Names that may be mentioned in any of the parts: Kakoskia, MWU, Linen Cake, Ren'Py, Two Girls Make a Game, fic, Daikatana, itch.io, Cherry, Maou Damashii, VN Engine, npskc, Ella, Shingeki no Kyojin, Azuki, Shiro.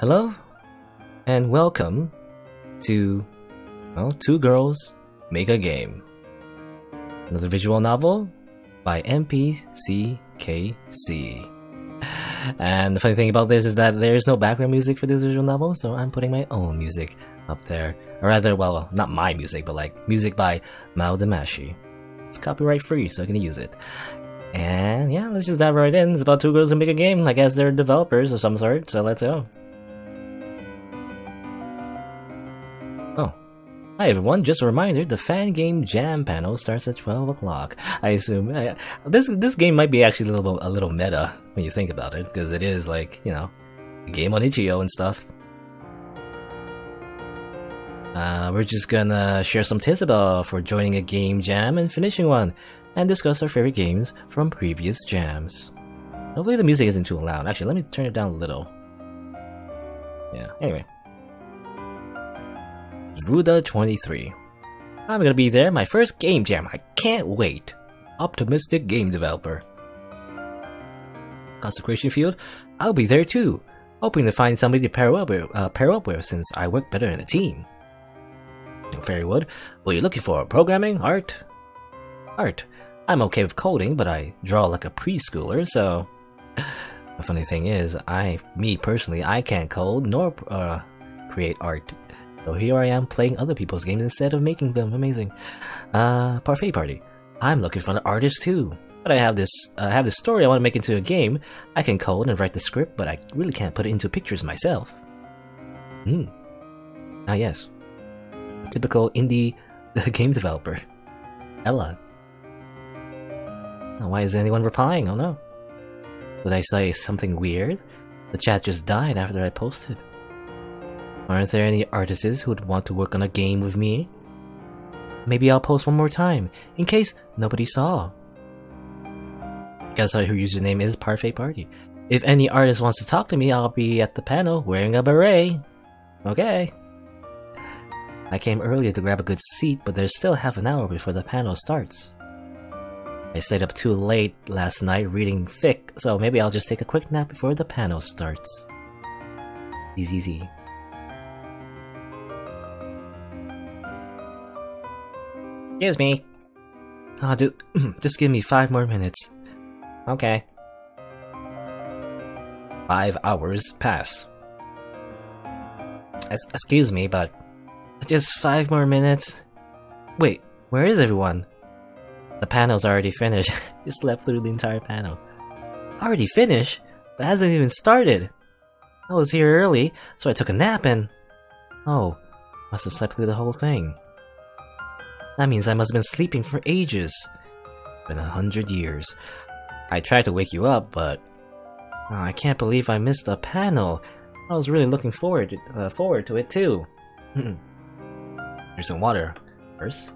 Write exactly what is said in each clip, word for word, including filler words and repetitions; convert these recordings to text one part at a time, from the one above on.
Hello, and welcome to, well, Two Girls Make a Game. Another visual novel by N P S K C. And the funny thing about this is that there is no background music for this visual novel, so I'm putting my own music up there. Or rather, well, not my music, but like music by Maou Damashii. It's copyright free, so I can use it. And yeah, let's just dive right in. It's about two girls who make a game. I guess they're developers of some sort, so let's go. Oh. Hi everyone, just a reminder, the fan game jam panel starts at twelve o'clock. I assume I, this this game might be actually a little a little meta when you think about it, because it is like, you know, a game on itch dot I O and stuff. Uh, we're just gonna share some tips about for joining a game jam and finishing one, and discuss our favorite games from previous jams. Hopefully the music isn't too loud. Actually, let me turn it down a little. Yeah. Anyway. Ruda twenty-three. I'm gonna be there, my first game jam. I can't wait. Optimistic game developer. Consecration Field. I'll be there too. Hoping to find somebody to pair up with, uh, pair up with since I work better in a team. Fairywood. What are you looking for? Programming? Art? Art. I'm okay with coding, but I draw like a preschooler, so... The funny thing is, I, me personally, I can't code nor uh, create art. So here I am playing other people's games instead of making them. Amazing. Uh, Parfait Party. I'm looking for an artist too, but I have this uh, have this story I want to make into a game. I can code and write the script, but I really can't put it into pictures myself. Hmm. Ah yes. A typical indie game developer. Ella. Why is anyone replying? Oh no. Did I say something weird? The chat just died after I posted. Aren't there any artists who would want to work on a game with me? Maybe I'll post one more time, in case nobody saw. Guess who username is Parfait Party. If any artist wants to talk to me, I'll be at the panel wearing a beret. Okay. I came earlier to grab a good seat, but there's still half an hour before the panel starts. I stayed up too late last night reading fic, so maybe I'll just take a quick nap before the panel starts. Z Z Z. Excuse me. Oh, just, just give me five more minutes. Okay. Five hours pass. Es excuse me, but... Just five more minutes. Wait, where is everyone? The panel's already finished. You slept through the entire panel. Already finished? That hasn't even started. I was here early, so I took a nap and... Oh, must have slept through the whole thing. That means I must have been sleeping for ages. Been a hundred years. I tried to wake you up, but... Oh, I can't believe I missed a panel. I was really looking forward to, uh, forward to it too. There's some water. First.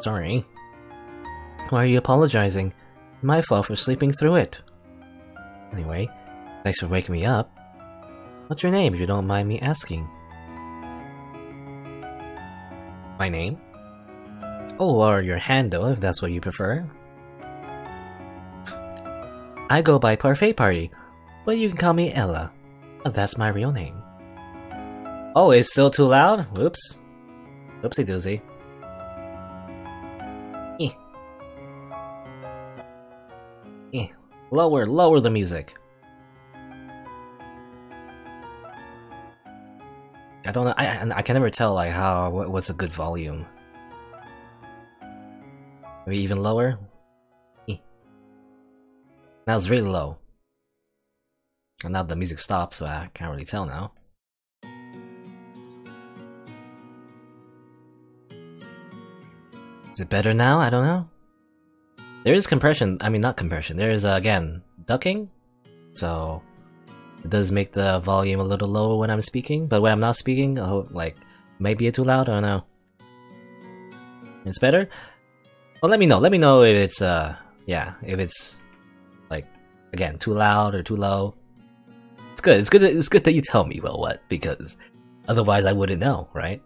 Sorry. Why are you apologizing? My fault for sleeping through it. Anyway, thanks for waking me up. What's your name, if you don't mind me asking? My name? Oh, or your handle, if that's what you prefer. I go by Parfait Party, but you can call me Ella. Oh, that's my real name. Oh, it's still too loud? Whoops. Whoopsie doozy. Eh. Eh. Lower, lower the music. I don't know. I, I, I can never tell like how what, what's a good volume. Maybe even lower. Eh. Now it's really low. And now the music stops, so I can't really tell now. Is it better now? I don't know. There is compression. I mean, not compression. There is uh, again ducking, so. It does make the volume a little lower when I'm speaking, but when I'm not speaking, I hope, like, maybe it's too loud, I don't know. It's better? Well, let me know, let me know if it's, uh, yeah, if it's, like, again, too loud or too low. It's good, it's good, it's good that you tell me, well, what, because otherwise I wouldn't know, right?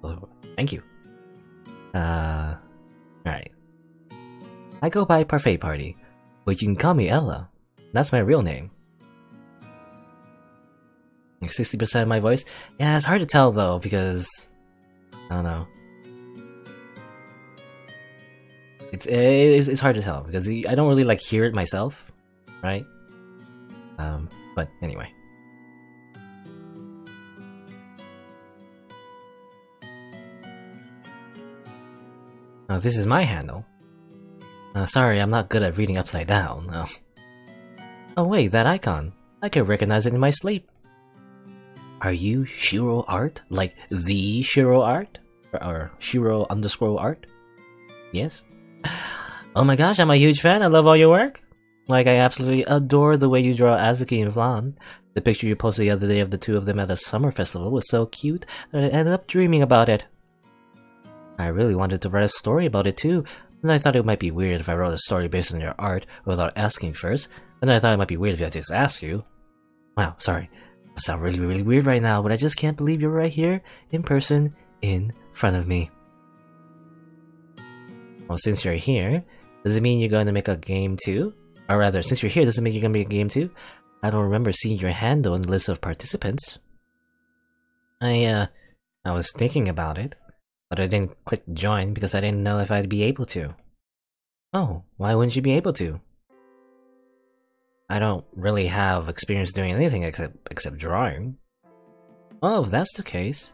Well, thank you. Uh, alright. I go by Parfait Party, but you can call me Ella. That's my real name. sixty percent of my voice? Yeah, it's hard to tell though, because... I don't know. It's, it's, it's hard to tell, because I don't really like hear it myself, right? Um, but anyway. Oh, this is my handle. Uh, sorry, I'm not good at reading upside down. Oh. Oh wait, that icon. I can recognize it in my sleep. Are you Shiro Art? Like, the Shiro Art? Or, or Shiro underscore Art? Yes? Oh my gosh, I'm a huge fan. I love all your work. Like, I absolutely adore the way you draw Azuki and Vlan. The picture you posted the other day of the two of them at a summer festival was so cute that I ended up dreaming about it. I really wanted to write a story about it too, and I thought it might be weird if I wrote a story based on your art without asking first, and I thought it might be weird if I just asked you. Wow, sorry. I sound really, really weird right now, but I just can't believe you're right here, in person, in front of me. Well, since you're here, does it mean you're going to make a game too? Or rather, since you're here, does it mean you're going to make a game too? I don't remember seeing your handle in the list of participants. I, uh, I was thinking about it. But I didn't click join because I didn't know if I'd be able to. Oh, why wouldn't you be able to? I don't really have experience doing anything except except drawing. Oh, if that's the case.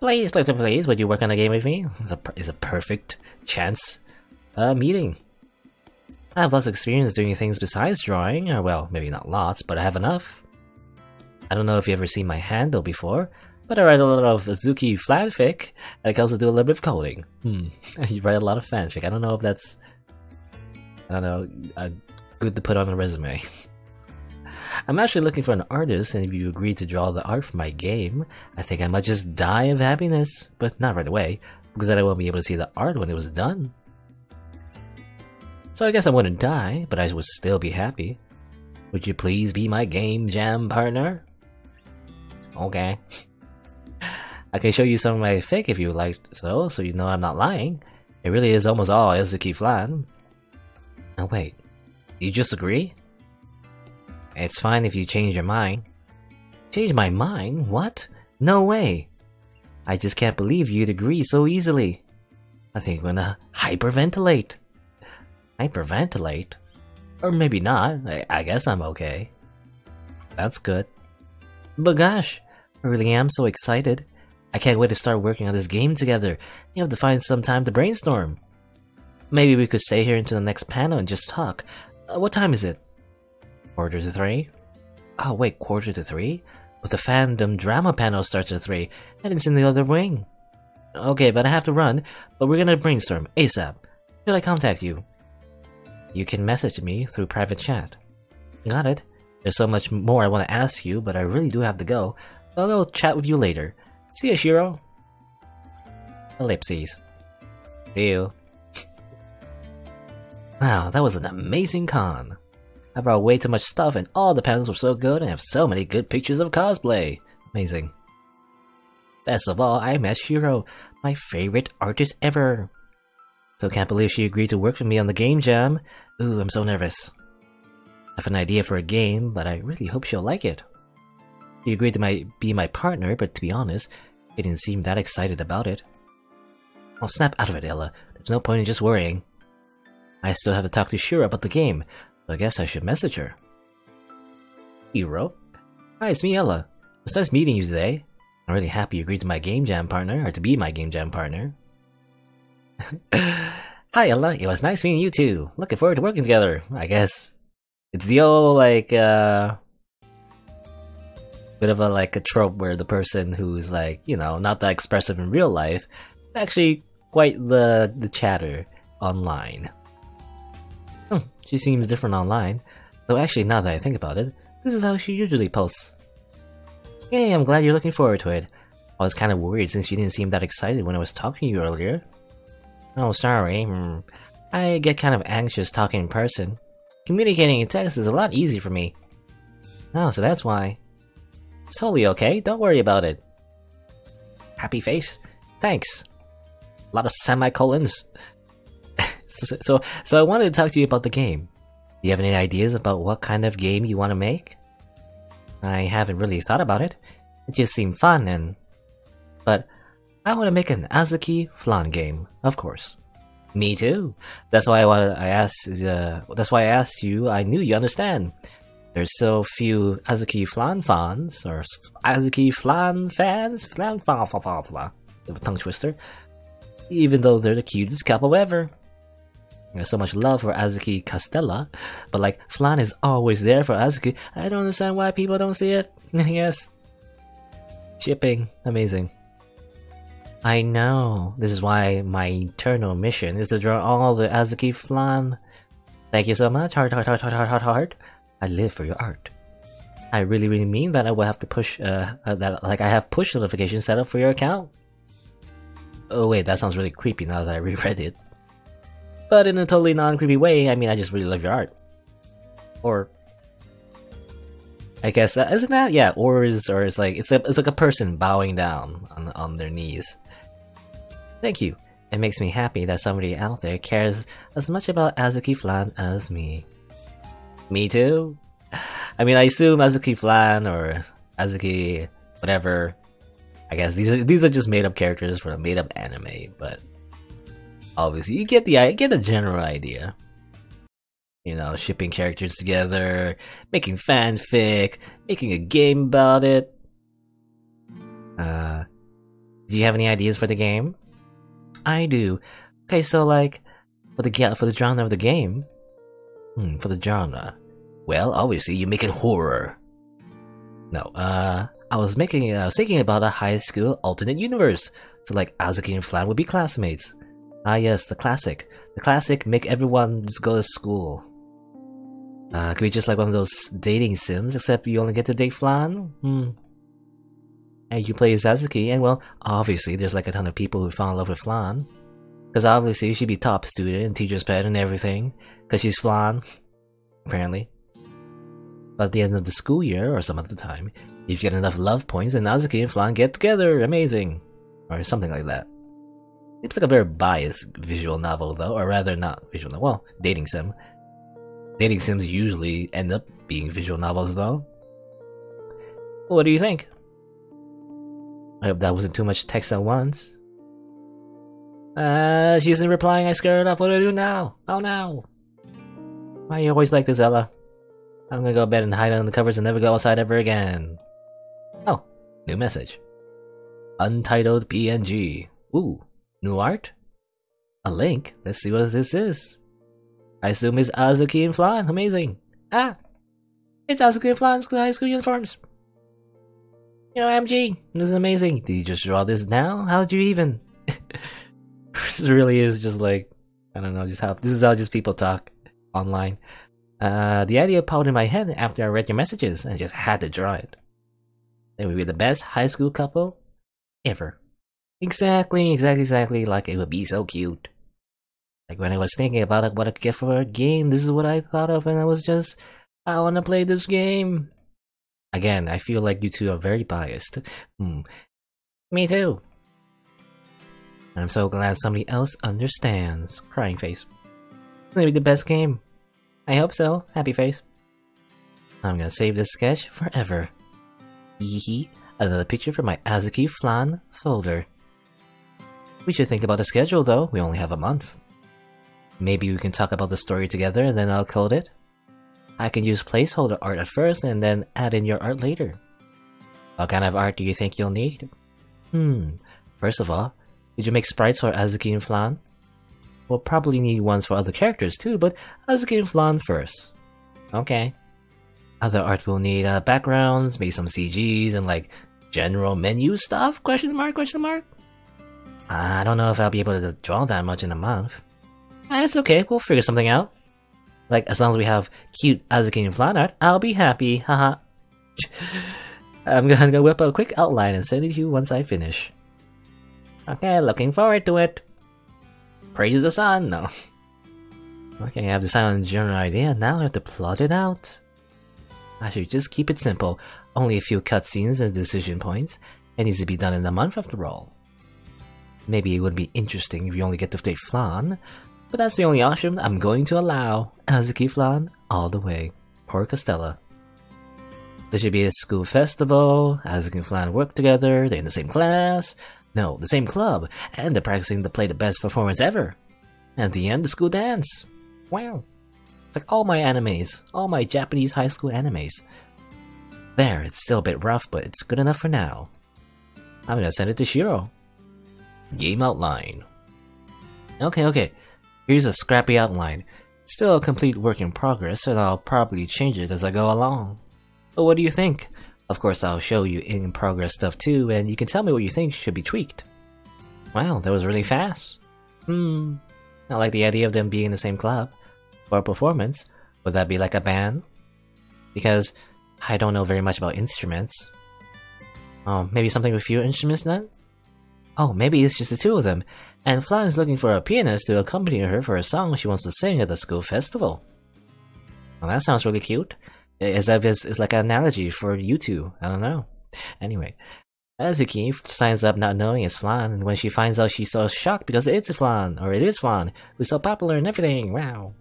Please, please, please, would you work on a game with me? It's a, it's a perfect chance uh, meeting. I have lots of experience doing things besides drawing, or well, maybe not lots, but I have enough. I don't know if you've ever seen my handle before, but I write a lot of Azuki fanfic, and I can also do a little bit of coding. Hmm. You write a lot of fanfic. I don't know if that's... I don't know, uh, good to put on a resume. I'm actually looking for an artist, and if you agree to draw the art for my game, I think I might just die of happiness. But not right away, because then I won't be able to see the art when it was done. So I guess I wouldn't die, but I would still be happy. Would you please be my game jam partner? Okay. I can show you some of my fic if you like, so, so you know I'm not lying. It really is almost all Azuki flan. Oh wait, you just agree? It's fine if you change your mind. Change my mind? What? No way! I just can't believe you'd agree so easily. I think I'm gonna hyperventilate. Hyperventilate? Or maybe not, I, I guess I'm okay. That's good. But gosh, I really am so excited. I can't wait to start working on this game together. You have to find some time to brainstorm. Maybe we could stay here until the next panel and just talk. Uh, what time is it? Quarter to three? Oh wait, quarter to three? But the fandom drama panel starts at three, and it's in the other wing. Okay, but I have to run, but we're gonna brainstorm ASAP. Should I contact you? You can message me through private chat. Got it. There's so much more I want to ask you, but I really do have to go. I'll go chat with you later. See ya, Shiro. Ellipses. See you. Wow, that was an amazing con. I brought way too much stuff and all the panels were so good and have so many good pictures of cosplay. Amazing. Best of all, I met Shiro, my favorite artist ever. So can't believe she agreed to work with me on the game jam. Ooh, I'm so nervous. I have an idea for a game, but I really hope she'll like it. She agreed to my, be my partner, but to be honest, he didn't seem that excited about it. I'll snap out of it, Ella. There's no point in just worrying. I still have to talk to Shiro about the game, so I guess I should message her. Shiro? Hi, it's me, Ella. It's nice meeting you today. I'm really happy you agreed to my game jam partner, or to be my game jam partner. Hi, Ella. It was nice meeting you too. Looking forward to working together, I guess. It's the old, like, uh... bit of a like a trope where the person who's like, you know, not that expressive in real life is actually quite the the chatter online. Hmm, she seems different online. Though actually, now that I think about it, this is how she usually posts. Yay, I'm glad you're looking forward to it. I was kind of worried since you didn't seem that excited when I was talking to you earlier. Oh, sorry. Hmm. I get kind of anxious talking in person. Communicating in text is a lot easier for me. Oh, so that's why. It's totally okay, don't worry about it. Happy face? Thanks. A lot of semicolons. So, so, so I wanted to talk to you about the game. Do you have any ideas about what kind of game you want to make? I haven't really thought about it. It just seemed fun and... But I want to make an Azuki flan game, of course. Me too. That's why I wanted, I asked. Uh, that's why I asked you. I knew you understand. There's so few Azuki flan fans or Azuki flan fans. Flan flan flan flan flan. Tongue twister. Even though they're the cutest couple ever. There's so much love for Azuki Castella, but like flan is always there for Azuki. I don't understand why people don't see it. Yes. Shipping, amazing. I know. This is why my eternal mission is to draw all the Azuki flan. Thank you so much. Heart, heart, heart, heart, heart, heart, heart. I live for your art. I really, really mean that. I will have to push. Uh, that like I have push notifications set up for your account. Oh wait, that sounds really creepy now that I reread it. But in a totally non-creepy way. I mean, I just really love your art. Or, I guess uh, isn't that yeah? Or is or it's like it's a, it's like a person bowing down on on their knees. Thank you. It makes me happy that somebody out there cares as much about Azuki flan as me. Me too. I mean, I assume Azuki flan or Azuki whatever. I guess these are these are just made up characters for a made up anime, but obviously you get the I get the general idea. You know, shipping characters together, making fanfic, making a game about it. Uh, do you have any ideas for the game? I do. Okay, so like for the for the genre of the game. Hmm, for the genre. Well, obviously you make it horror. No, uh, I was making I was thinking about a high school alternate universe. So like Azuki and Flan would be classmates. Ah yes, the classic. The classic make everyone just go to school. Uh, could be just like one of those dating sims, except you only get to date Flan. Hmm. And you play Azuki, and well, obviously there's like a ton of people who fall in love with Flan. Because obviously she'd be top student and teacher's pet and everything. Because she's Flan, apparently. But at the end of the school year, or some other time, if you get enough love points, then Azuki and Flan get together, amazing. Or something like that. It's like a very biased visual novel though, or rather not visual novel, well, dating sim. Dating sims usually end up being visual novels though. What do you think? I hope that wasn't too much text at once. Uh, she isn't replying, I scared her up, what do I do now? Oh no! Why are you always like this, Ella? I'm gonna go to bed and hide under the covers and never go outside ever again. Oh, new message. Untitled P N G. Ooh. New art? A link? Let's see what this is. I assume it's Azuki and Flan. Amazing. Ah! It's Azuki and Flan's high school uniforms. You know, M G, this is amazing. Did you just draw this now? How did you even? This really is just like, I don't know, just how, this is how just people talk online. Uh, the idea popped in my head after I read your messages and I just had to draw it. They would be the best high school couple ever. Exactly, exactly, exactly. Like, it would be so cute. Like, when I was thinking about it, what I could get for a game, this is what I thought of, and I was just, I want to play this game. Again, I feel like you two are very biased. Hmm. Me too. I'm so glad somebody else understands. Crying face. It's gonna be the best game. I hope so. Happy face. I'm gonna save this sketch forever. Hee. Another picture from my Azuki Flan folder. We should think about a schedule though, we only have a month. Maybe we can talk about the story together and then I'll code it. I can use placeholder art at first and then add in your art later. What kind of art do you think you'll need? Hmm, first of all, did you make sprites for Azuki and Flan? We'll probably need ones for other characters too, but Azuki and Flan first. Okay. Other art we'll need uh, backgrounds, maybe some C Gs and like general menu stuff? Question mark, question mark? I don't know if I'll be able to draw that much in a month. That's okay, we'll figure something out. Like, as long as we have cute Azuki and Flan art, I'll be happy, haha. I'm gonna whip up a quick outline and send it to you once I finish. Okay, looking forward to it. Praise the sun, no. Okay, I have the silent general idea, now I have to plot it out. I should just keep it simple, only a few cutscenes and decision points. It needs to be done in a month after all. Maybe it would be interesting if you only get to date Flan, But that's the only option I'm going to allow. Azuki Flan all the way. Poor Costella. There should be a school festival. Azuki and Flan work together. They're in the same class. No, the same club. And they're practicing to play the best performance ever. And at the end, the school dance. Wow. It's like all my animes. All my Japanese high school animes. There, it's still a bit rough, but it's good enough for now. I'm gonna send it to Shiro. Game outline. Okay, okay. Here's a scrappy outline. It's still a complete work in progress, and I'll probably change it as I go along. But what do you think? Of course, I'll show you in progress stuff too, and you can tell me what you think should be tweaked. Wow, that was really fast. Hmm. I like the idea of them being in the same club. For a performance, would that be like a band? Because I don't know very much about instruments. Um, maybe something with fewer instruments then? Oh, maybe it's just the two of them, and Flan is looking for a pianist to accompany her for a song she wants to sing at the school festival. Well, that sounds really cute. As if it's, it's like an analogy for you two, I don't know. Anyway, Azuki signs up not knowing it's Flan, and when she finds out she's so shocked because it's Flan, or it is Flan, who's so popular and everything, wow.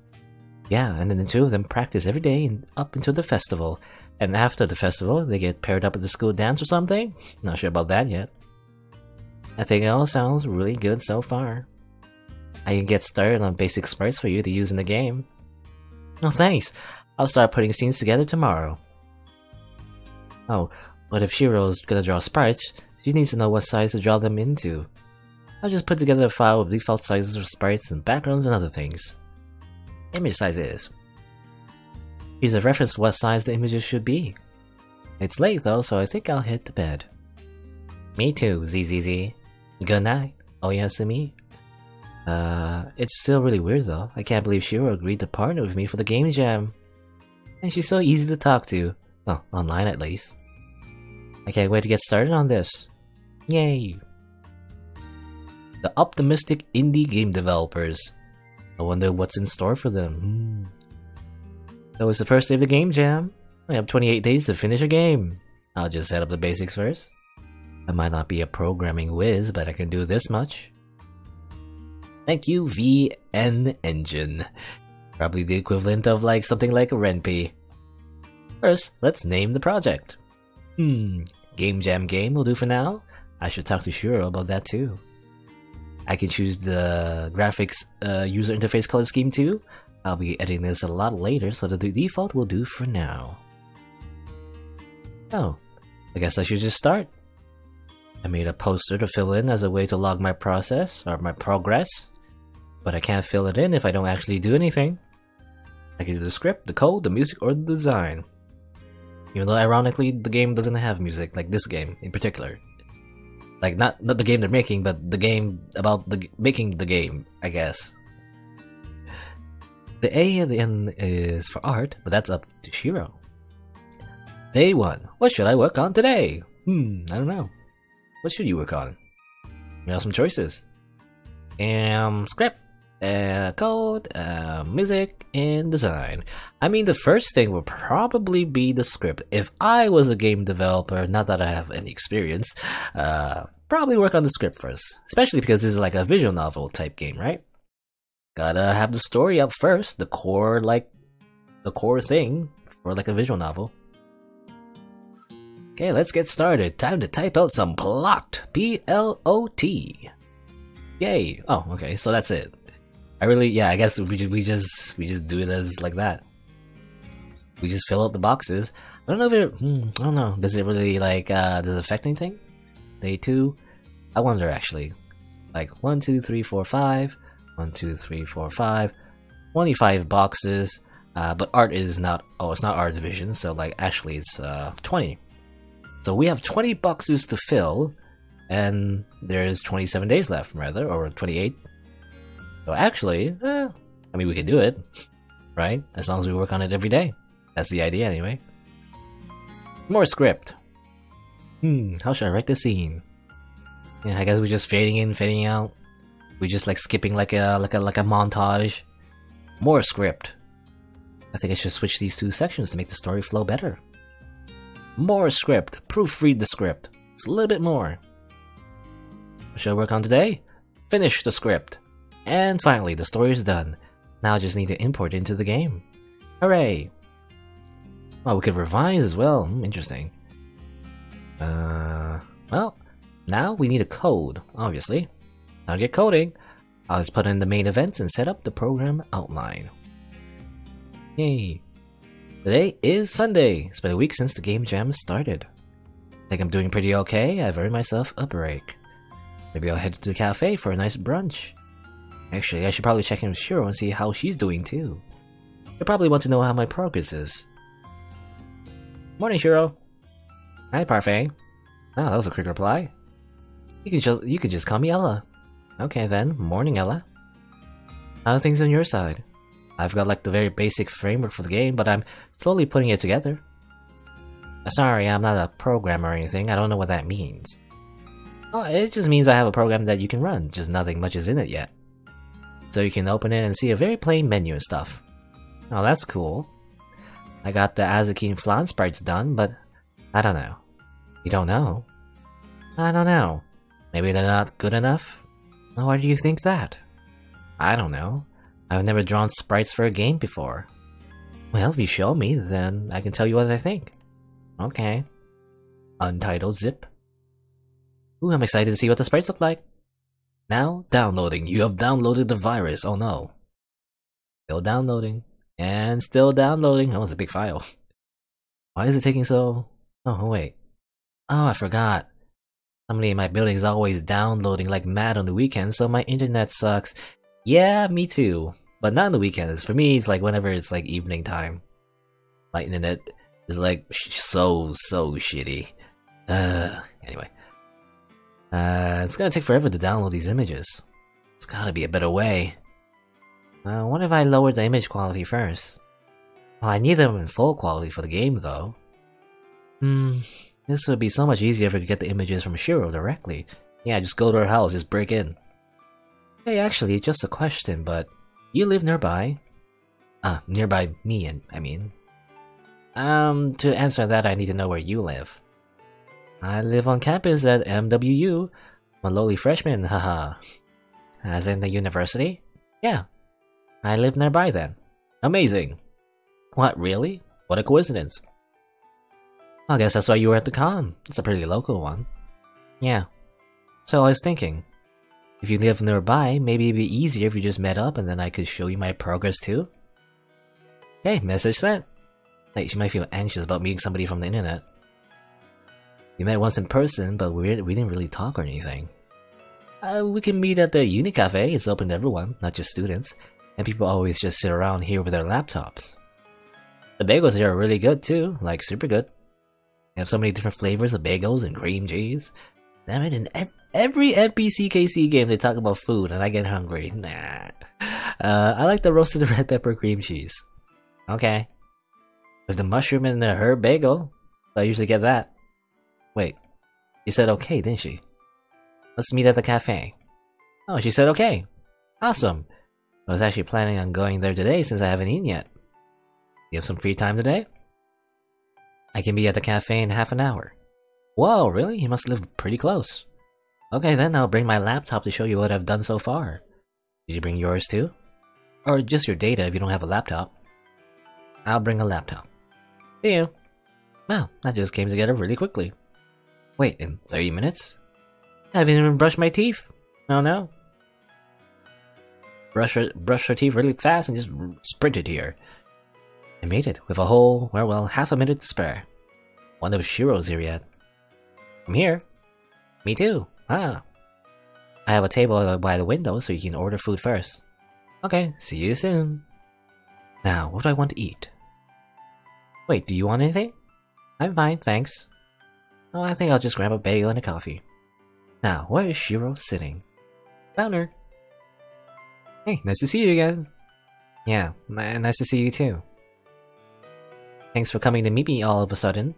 Yeah, and then the two of them practice every day and up until the festival. And after the festival, they get paired up at the school dance or something? Not sure about that yet. I think it all sounds really good so far. I can get started on basic sprites for you to use in the game. No thanks! I'll start putting scenes together tomorrow. Oh, but if Shiro's gonna draw sprites, she needs to know what size to draw them into. I'll just put together a file with default sizes for sprites and backgrounds and other things. Image sizes. Here's a reference to what size the images should be. It's late though, so I think I'll head to bed. Me too, Z Z Z. Good night, Oyasumi. Uh, it's still really weird though. I can't believe Shiro agreed to partner with me for the game jam. And she's so easy to talk to. Well, online at least. I can't wait to get started on this. Yay! The optimistic indie game developers. I wonder what's in store for them. Hmm. So it's the first day of the game jam. I have twenty-eight days to finish a game. I'll just set up the basics first. I might not be a programming whiz, but I can do this much. Thank you, V N Engine. Probably the equivalent of like something like Ren'Py. First, let's name the project. Hmm, Game Jam Game will do for now. I should talk to Shiro about that too. I can choose the graphics uh, user interface color scheme too. I'll be editing this a lot later, so the default will do for now. Oh, I guess I should just start. I made a poster to fill in as a way to log my process, or my progress. But I can't fill it in if I don't actually do anything. I can do the script, the code, the music, or the design. Even though ironically, the game doesn't have music, like this game in particular. Like, not, not the game they're making, but the game about the making the game, I guess. The A at the end is for art, but that's up to Shiro. Day one. What should I work on today? Hmm, I don't know. What should you work on? We have some choices. Um, script, uh, code, uh, music, and design. I mean, the first thing will probably be the script. If I was a game developer, not that I have any experience, uh, probably work on the script first. Especially because this is like a visual novel type game, right? Gotta have the story up first, the core, like, the core thing for like a visual novel. Okay, let's get started. Time to type out some plot. P L O T. Yay! Oh, okay, so that's it. I really, yeah, I guess we just, we just, we just do it as like that. We just fill out the boxes. I don't know if it, hmm, I don't know, does it really, like, uh, does it affect anything? Day two? I wonder, actually. Like, one, two, three, four, five. One, two, three, four, five. twenty-five boxes. Uh, but art is not, oh, it's not our division, so, like, actually it's, uh, twenty. So we have twenty boxes to fill. And there's twenty-seven days left, rather, or twenty-eight. So actually, eh, I mean, we can do it, right? As long as we work on it every day. That's the idea, anyway. More script. Hmm, how should I write this scene? Yeah, I guess we're just fading in, fading out. We're just like skipping like a like a like a montage. More script. I think I should switch these two sections to make the story flow better. More script. Proofread the script. It's a little bit more. What should I work on today? Finish the script. And finally, the story is done. Now I just need to import it into the game. Hooray! Well, we could revise as well. Hmm, interesting. Uh, well, now we need a code, obviously. Now to get coding, I'll just put in the main events and set up the program outline. Yay! Today is Sunday. It's been a week since the game jam started. I think I'm doing pretty okay. I've earned myself a break. Maybe I'll head to the cafe for a nice brunch. Actually, I should probably check in with Shiro and see how she's doing too. You'll probably want to know how my progress is. Morning, Shiro. Hi, Parfait. Oh, that was a quick reply. You can just you can just call me Ella. Okay then, morning Ella. How are things on your side? I've got like the very basic framework for the game, but I'm slowly putting it together. Sorry, I'm not a programmer or anything. I don't know what that means. Oh, it just means I have a program that you can run, just nothing much is in it yet. So you can open it and see a very plain menu and stuff. Oh, that's cool. I got the Azuki and Flan sprites done, but I don't know. You don't know? I don't know. Maybe they're not good enough? Why do you think that? I don't know. I've never drawn sprites for a game before. Well, if you show me, then I can tell you what I think. Okay. Untitled zip. Ooh, I'm excited to see what the sprites look like. Now, downloading. You have downloaded the virus. Oh no. Still downloading. And still downloading. That was a big file. Why is it taking so... Oh, wait. Oh, I forgot. Somebody in my building is always downloading like mad on the weekends, so my internet sucks. Yeah, me too. But not on the weekends. For me, it's like whenever it's like evening time. My internet is like sh so, so shitty. Uh, anyway. Uh, it's gonna take forever to download these images. It's gotta be a better way. Uh, what if I lowered the image quality first? Well, I need them in full quality for the game though. Hmm, this would be so much easier if I could get the images from Shiro directly. Yeah, just go to her house, just break in. Hey, actually, just a question, but you live nearby? Ah, nearby me, and I mean. Um, to answer that, I need to know where you live. I live on campus at M W U. I'm a lowly freshman, haha. As in the university? Yeah. I live nearby then. Amazing. What, really? What a coincidence. I guess that's why you were at the con. It's a pretty local one. Yeah. So I was thinking, if you live nearby, maybe it'd be easier if you just met up and then I could show you my progress too. Hey, message sent. Like, she might feel anxious about meeting somebody from the internet. We met once in person, but we, we didn't really talk or anything. Uh, we can meet at the Uni Cafe. It's open to everyone, not just students. And people always just sit around here with their laptops. The bagels here are really good too, like super good. They have so many different flavors of bagels and cream cheese. Damn it, in ev every N P C K C game they talk about food and I get hungry. Nah. Uh, I like the roasted red pepper cream cheese. Okay. With the mushroom and the herb bagel, I usually get that. Wait, she said okay, didn't she? Let's meet at the cafe. Oh, she said okay. Awesome. I was actually planning on going there today since I haven't eaten yet. You have some free time today? I can be at the cafe in half an hour. Whoa, really? You must live pretty close. Okay, then I'll bring my laptop to show you what I've done so far. Did you bring yours too? Or just your data if you don't have a laptop. I'll bring a laptop. See you. Wow, that just came together really quickly. Wait, in thirty minutes? I haven't even brushed my teeth. Oh no. Brush her, brush her teeth really fast and just sprinted here. I made it with a whole, well, well, half a minute to spare. Wonder if Shiro's here yet. I'm here. Me too. Ah. I have a table by the window so you can order food first. Okay, see you soon. Now, what do I want to eat? Wait, do you want anything? I'm fine, thanks. Oh, I think I'll just grab a bagel and a coffee. Now, where is Shiro sitting? Found her. Hey, nice to see you again. Yeah, nice to see you too. Thanks for coming to meet me all of a sudden.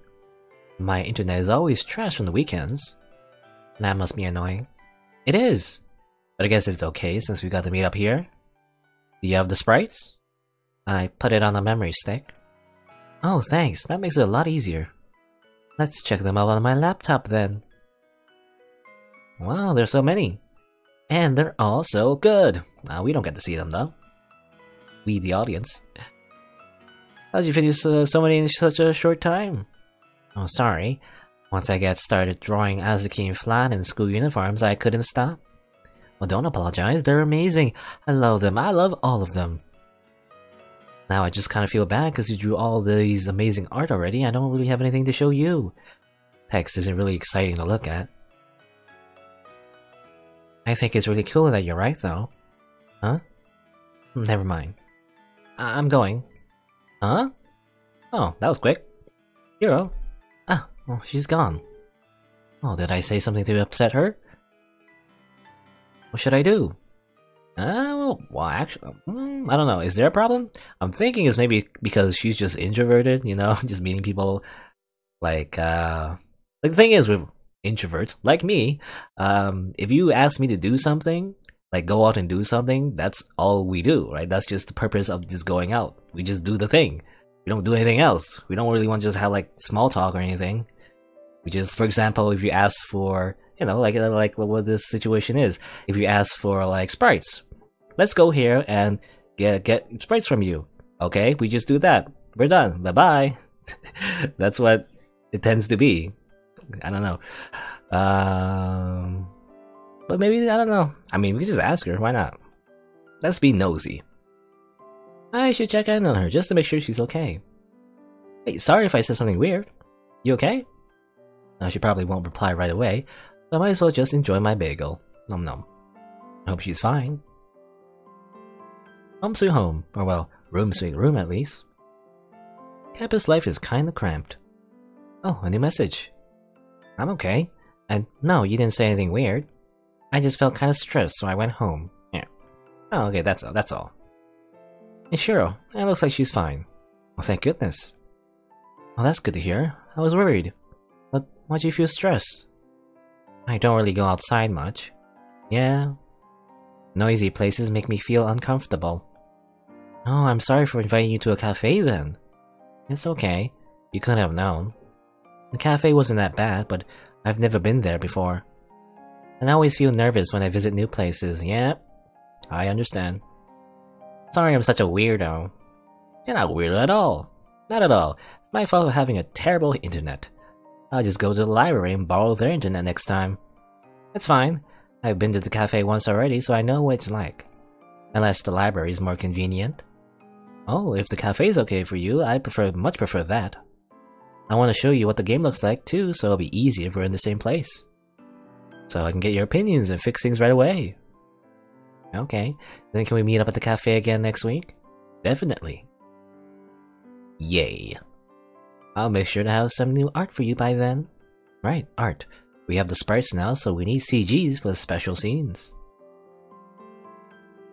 My internet is always trash on the weekends. That must be annoying. It is! But I guess it's okay since we got to meet up here. Do you have the sprites? I put it on a memory stick. Oh, thanks. That makes it a lot easier. Let's check them out on my laptop then. Wow, there's so many. And they're all so good. Uh, we don't get to see them though. We, the audience. How did you finish uh, so many in such a short time? Oh, sorry. Once I got started drawing Azuki and Flan in school uniforms, I couldn't stop. Well, don't apologize. They're amazing. I love them. I love all of them. Now I just kind of feel bad because you drew all these amazing art already. I don't really have anything to show you. Text isn't really exciting to look at. I think it's really cool that you're right, though. Huh? Never mind. I I'm going. Huh? Oh, that was quick. Shiro. Ah, well, she's gone. Oh, did I say something to upset her? What should I do? Uh, well, actually, I don't know. Is there a problem? I'm thinking it's maybe because she's just introverted, you know, just meeting people. Like, uh, like the thing is with introverts, like me, um, if you ask me to do something, like go out and do something, that's all we do, right? That's just the purpose of just going out. We just do the thing. We don't do anything else. We don't really want to just have like small talk or anything. We just, for example, if you ask for, you know, like like what this situation is, if you ask for like sprites, let's go here and get get sprites from you. Okay, we just do that. We're done. Bye bye. That's what it tends to be. I don't know. Um, but maybe, I don't know. I mean, we could just ask her. Why not? Let's be nosy. I should check in on her just to make sure she's okay. Hey, sorry if I said something weird. You okay? Uh, she probably won't reply right away. So I might as well just enjoy my bagel. Nom nom. I hope she's fine. Home sweet home. Or well, room sweet room at least. Campus life is kinda cramped. Oh, a new message. I'm okay. And no, you didn't say anything weird. I just felt kinda stressed, so I went home. Yeah. Oh, okay, that's all. That's all. And Shiro, it looks like she's fine. Well, thank goodness. Well, that's good to hear. I was worried. But why'd you feel stressed? I don't really go outside much. Yeah. Noisy places make me feel uncomfortable. Oh, I'm sorry for inviting you to a cafe then. It's okay. You couldn't have known. The cafe wasn't that bad, but I've never been there before. And I always feel nervous when I visit new places. Yeah, I understand. Sorry I'm such a weirdo. You're not weirdo at all. Not at all. It's my fault for having a terrible internet. I'll just go to the library and borrow their internet next time. It's fine. I've been to the cafe once already, so I know what it's like. Unless the library is more convenient. Oh, if the cafe's okay for you, I prefer much prefer that. I want to show you what the game looks like too, so it'll be easy if we're in the same place. So I can get your opinions and fix things right away. Okay, then can we meet up at the cafe again next week? Definitely. Yay. I'll make sure to have some new art for you by then. Right, art. We have the sprites now, so we need C Gs for the special scenes.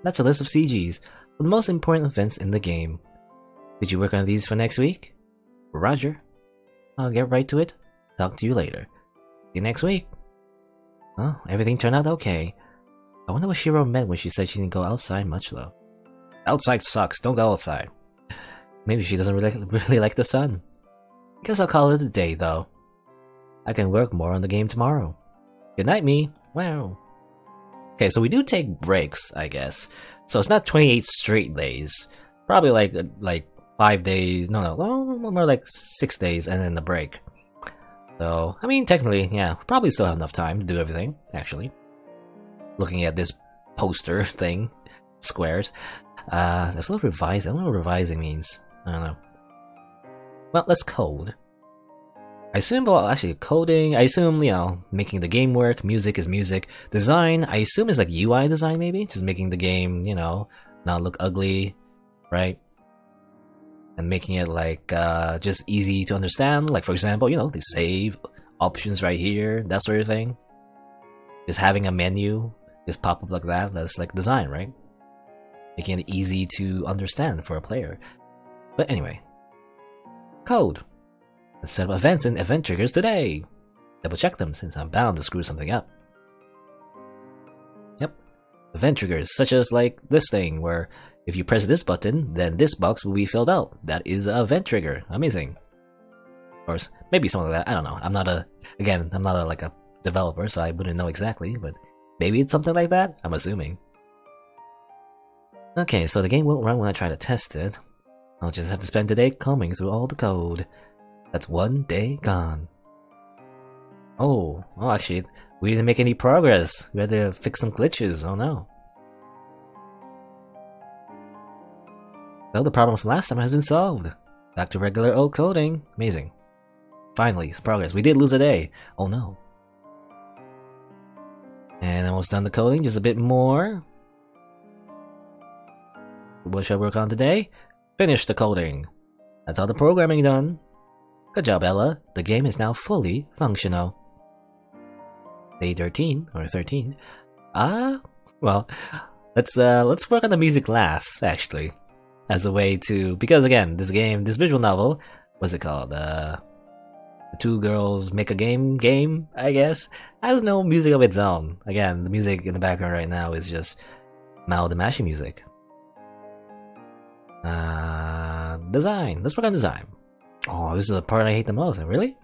That's a list of C Gs for the most important events in the game. Did you work on these for next week? Roger. I'll get right to it. Talk to you later. See you next week. Oh, everything turned out okay. I wonder what Shiro meant when she said she didn't go outside much though. Outside sucks, don't go outside. Maybe she doesn't really, really like the sun. I guess I'll call it a day though. I can work more on the game tomorrow. Good night, me. Wow. Okay, so we do take breaks, I guess. So it's not twenty-eight straight days. Probably like like five days. No, no, well, more like six days, and then the break. So I mean, technically, yeah, probably still have enough time to do everything. Actually, looking at this poster thing, squares. Uh, there's a little revising. I don't know what revising means. I don't know. Well, let's code. I assume, well, actually, coding, I assume, you know, making the game work, music is music. Design, I assume is like U I design, maybe? Just making the game, you know, not look ugly, right? And making it, like, uh, just easy to understand. Like, for example, you know, they save options right here, that sort of thing. Just having a menu just pop up like that, that's like design, right? Making it easy to understand for a player. But anyway. Code. Let's set up events and event triggers today. Double check them since I'm bound to screw something up. Yep. Event triggers such as like this thing where if you press this button then this box will be filled out. That is an event trigger. Amazing. Or maybe something like that. I don't know. I'm not a again, I'm not a, like a developer so I wouldn't know exactly but Maybe it's something like that? I'm assuming. Okay, so the game won't run when I try to test it. I'll just have to spend today combing through all the code. That's one day gone. Oh, well actually, we didn't make any progress. We had to fix some glitches, oh no. Well, the problem from last time has been solved. Back to regular old coding. Amazing. Finally, some progress. We did lose a day. Oh no. And almost done the coding, just a bit more. What should I work on today? Finish the coding. That's all the programming done. Good job, Ella. The game is now fully functional. Day thirteen or thirteen. Ah, uh, well, let's uh, let's work on the music last, actually, as a way to because again, this game, this visual novel, what's it called? Uh, the two girls make a game game, I guess, has no music of its own. Again, the music in the background right now is just Maou Damashii music. Uh, design. Let's work on design. Oh, this is the part I hate the most. Really?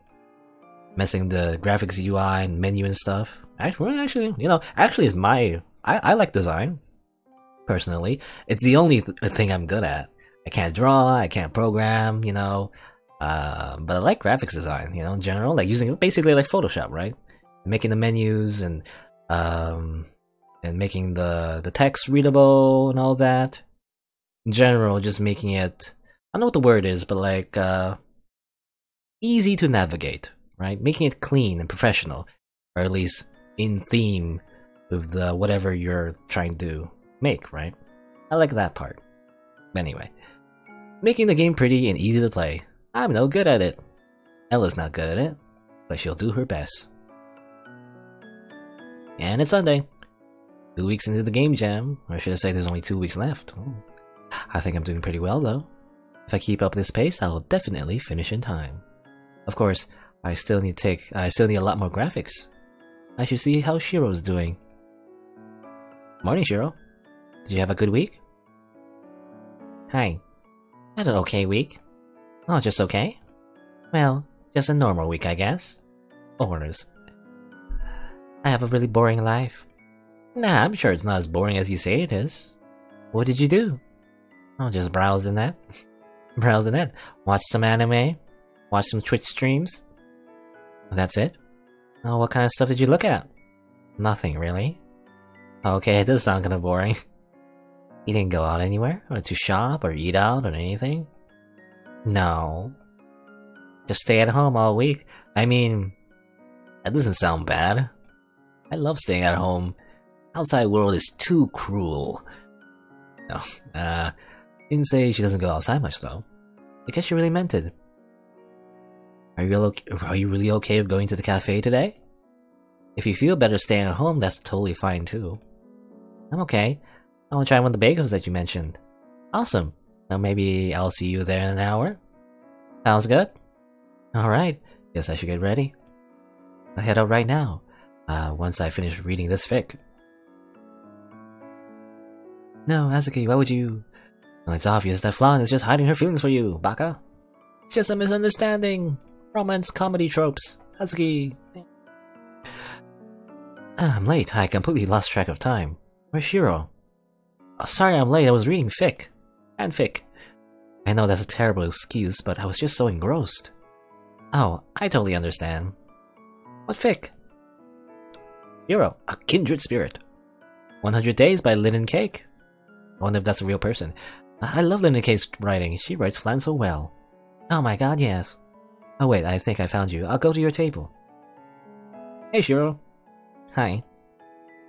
Messing the graphics U I and menu and stuff. Actually, actually you know, actually it's my... I, I like design. Personally. It's the only th thing I'm good at. I can't draw, I can't program, you know. Uh, but I like graphics design, you know, in general. Like using basically like Photoshop, right? Making the menus and... Um, and making the, the text readable and all that. In general, just making it... I don't know what the word is, but like... Uh, easy to navigate, right? Making it clean and professional, or at least in theme with the whatever you're trying to make, right? I like that part. Anyway, making the game pretty and easy to play. I'm no good at it. Ella's not good at it, but she'll do her best. And it's Sunday. Two weeks into the game jam, or should I say there's only two weeks left. Ooh. I think I'm doing pretty well though. If I keep up this pace, I will definitely finish in time. Of course, I still need to take. I still need a lot more graphics. I should see how Shiro's doing. Morning, Shiro. Did you have a good week? Hi. I had an okay week. Oh, just okay? Well, just a normal week, I guess. Orders. I have a really boring life. Nah, I'm sure it's not as boring as you say it is. What did you do? Oh, just browse the net. Browse the net. Watch some anime. Watch some Twitch streams. That's it? Oh, what kind of stuff did you look at? Nothing, really. Okay, it does sound kind of boring. You didn't go out anywhere? Or to shop, or eat out, or anything? No. Just stay at home all week. I mean, that doesn't sound bad. I love staying at home. Outside world is too cruel. No, uh, didn't say she doesn't go outside much though. I guess she really meant it. Are you, okay, are you really okay with going to the cafe today? If you feel better staying at home, that's totally fine too. I'm okay. I want to try one of the bagels that you mentioned. Awesome. Now maybe I'll see you there in an hour. Sounds good. Alright, guess I should get ready. I'll head out right now, uh, once I finish reading this fic. No, Asuki, why would you... Oh, it's obvious that Flan is just hiding her feelings for you, Baka. It's just a misunderstanding. Romance comedy tropes. Asuki. Ah, I'm late. I completely lost track of time. Where's Shiro? Oh, sorry I'm late. I was reading fic. And fic. I know that's a terrible excuse, but I was just so engrossed. Oh, I totally understand. What fic? Shiro, a kindred spirit. one hundred days by Linen Cake. I wonder if that's a real person. I love Linen Cake's writing. She writes Flan so well. Oh my god, yes. Oh wait, I think I found you. I'll go to your table. Hey Shiro. Hi.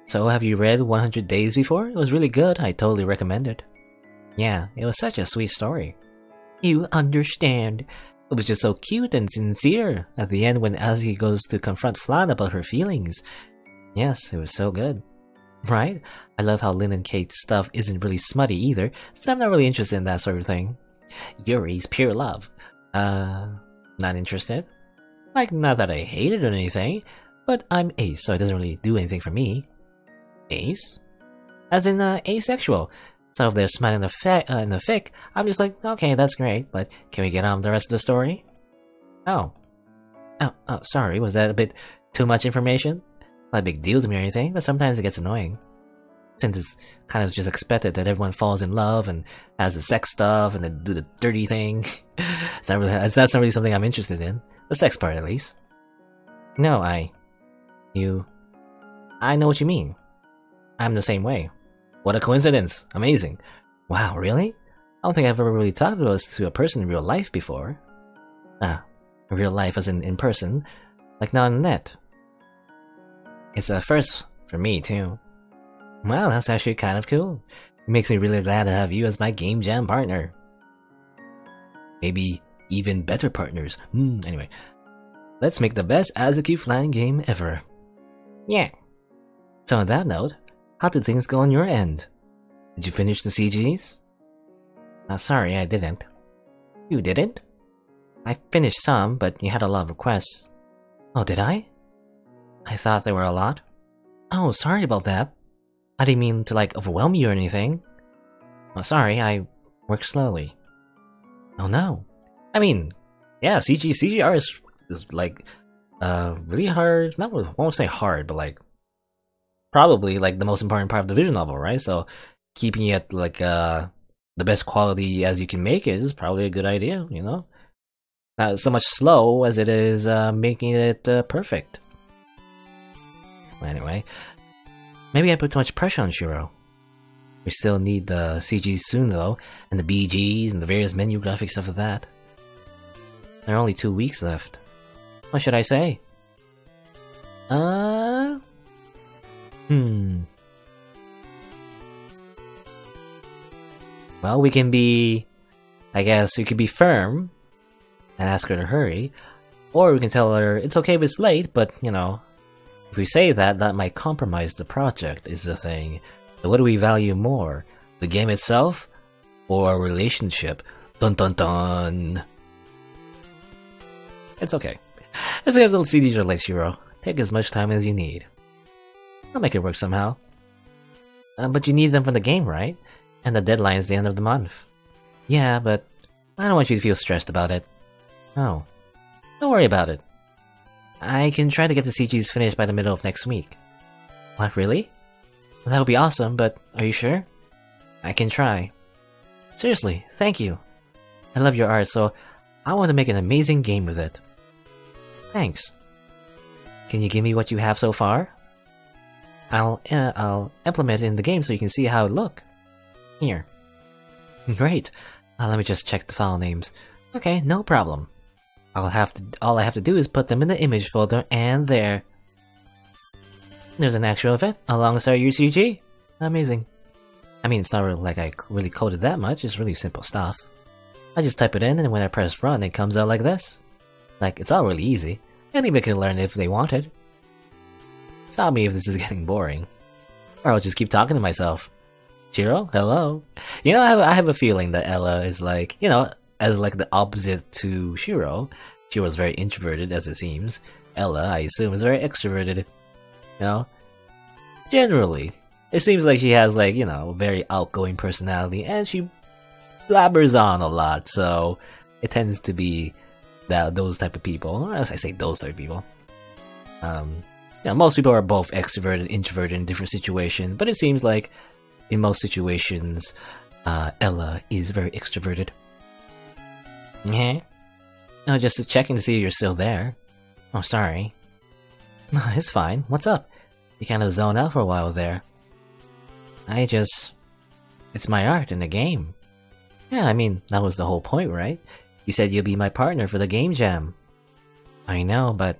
So have you read one hundred days before? It was really good. I totally recommend it. Yeah, it was such a sweet story. You understand. It was just so cute and sincere at the end when Asuki goes to confront Flan about her feelings. Yes, it was so good. Right? I love how Lin and Kate's stuff isn't really smutty either, so I'm not really interested in that sort of thing. Yuri's pure love. Uh, not interested? Like, not that I hate it or anything, but I'm ace, so it doesn't really do anything for me. Ace? As in, uh, asexual. So if they're smut in the, fa uh, in the fic, I'm just like, okay, that's great, but can we get on with the rest of the story? Oh. Oh, oh sorry, was that a bit too much information? not a big deal to me or anything, but sometimes it gets annoying. Since it's kind of just expected that everyone falls in love and has the sex stuff and then do the dirty thing. It's not really, it's not really something I'm interested in. The sex part, at least. No, I... You... I know what you mean. I'm the same way. What a coincidence. Amazing. Wow, really? I don't think I've ever really talked about this to a person in real life before. Ah, real life as in in person, like not on the net. It's a first for me, too. Wow, that's actually kind of cool. It makes me really glad to have you as my game jam partner. Maybe even better partners. Mm, anyway, let's make the best Azuki flying game ever. Yeah. So on that note, how did things go on your end? Did you finish the C Gs? Oh, sorry, I didn't. You didn't? I finished some, but you had a lot of requests. Oh, did I? I thought there were a lot. Oh, sorry about that. I didn't mean to, like, overwhelm you or anything. Oh, sorry, I work slowly. Oh, no. I mean, yeah, C G, C G R is, is like, uh, really hard. Not, I won't say hard, but, like, probably, like, the most important part of the visual novel, right? So, keeping it, like, uh, the best quality as you can make it is probably a good idea, you know? Not so much slow as it is, uh, making it, uh, perfect. Well, anyway. Maybe I put too much pressure on Shiro. We still need the C Gs soon, though, and the B Gs and the various menu graphics stuff of that. There are only two weeks left. What should I say? Uh... Hmm... Well, we can be... I guess we could be firm and ask her to hurry, or we can tell her it's okay if it's late, but, you know... If we say that, that might compromise the project, is the thing. So what do we value more? The game itself? Or our relationship? Dun dun dun! It's okay. Let's give a little C D to Shiro. Take as much time as you need. I'll make it work somehow. Uh, but you need them for the game, right? And the deadline is the end of the month. Yeah, but I don't want you to feel stressed about it. Oh. Don't worry about it. I can try to get the C Gs finished by the middle of next week. What, really? Well, that would be awesome, but are you sure? I can try. Seriously, thank you. I love your art, so I want to make an amazing game with it. Thanks. Can you give me what you have so far? I'll uh, I'll implement it in the game so you can see how it look. Here. Great. Uh, let me just check the file names. Okay, no problem. I'll have to. All I have to do is put them in the image folder, and there. There's an actual event alongside your C G. Amazing. I mean, it's not really like I really coded that much. It's really simple stuff. I just type it in, and when I press run, it comes out like this. Like it's all really easy. Anybody can learn it if they wanted. Stop me if this is getting boring, or I'll just keep talking to myself. Shiro, hello. You know, I have, I have a feeling that Ella is like, you know. As like the opposite to Shiro, she was very introverted as it seems. Ella, I assume, is very extroverted. You know? Generally. It seems like she has like, you know, very outgoing personality and she blabbers on a lot, so it tends to be that those type of people. Or as I say those type of people. Um you know, most people are both extroverted, introverted in different situations, but it seems like in most situations, uh Ella is very extroverted. Yeah. No, just checking to see if you're still there. Oh, sorry. No, it's fine. What's up? You kind of zoned out for a while there. I just... It's my art in the game. Yeah, I mean, that was the whole point, right? You said you'll be my partner for the game jam. I know, but...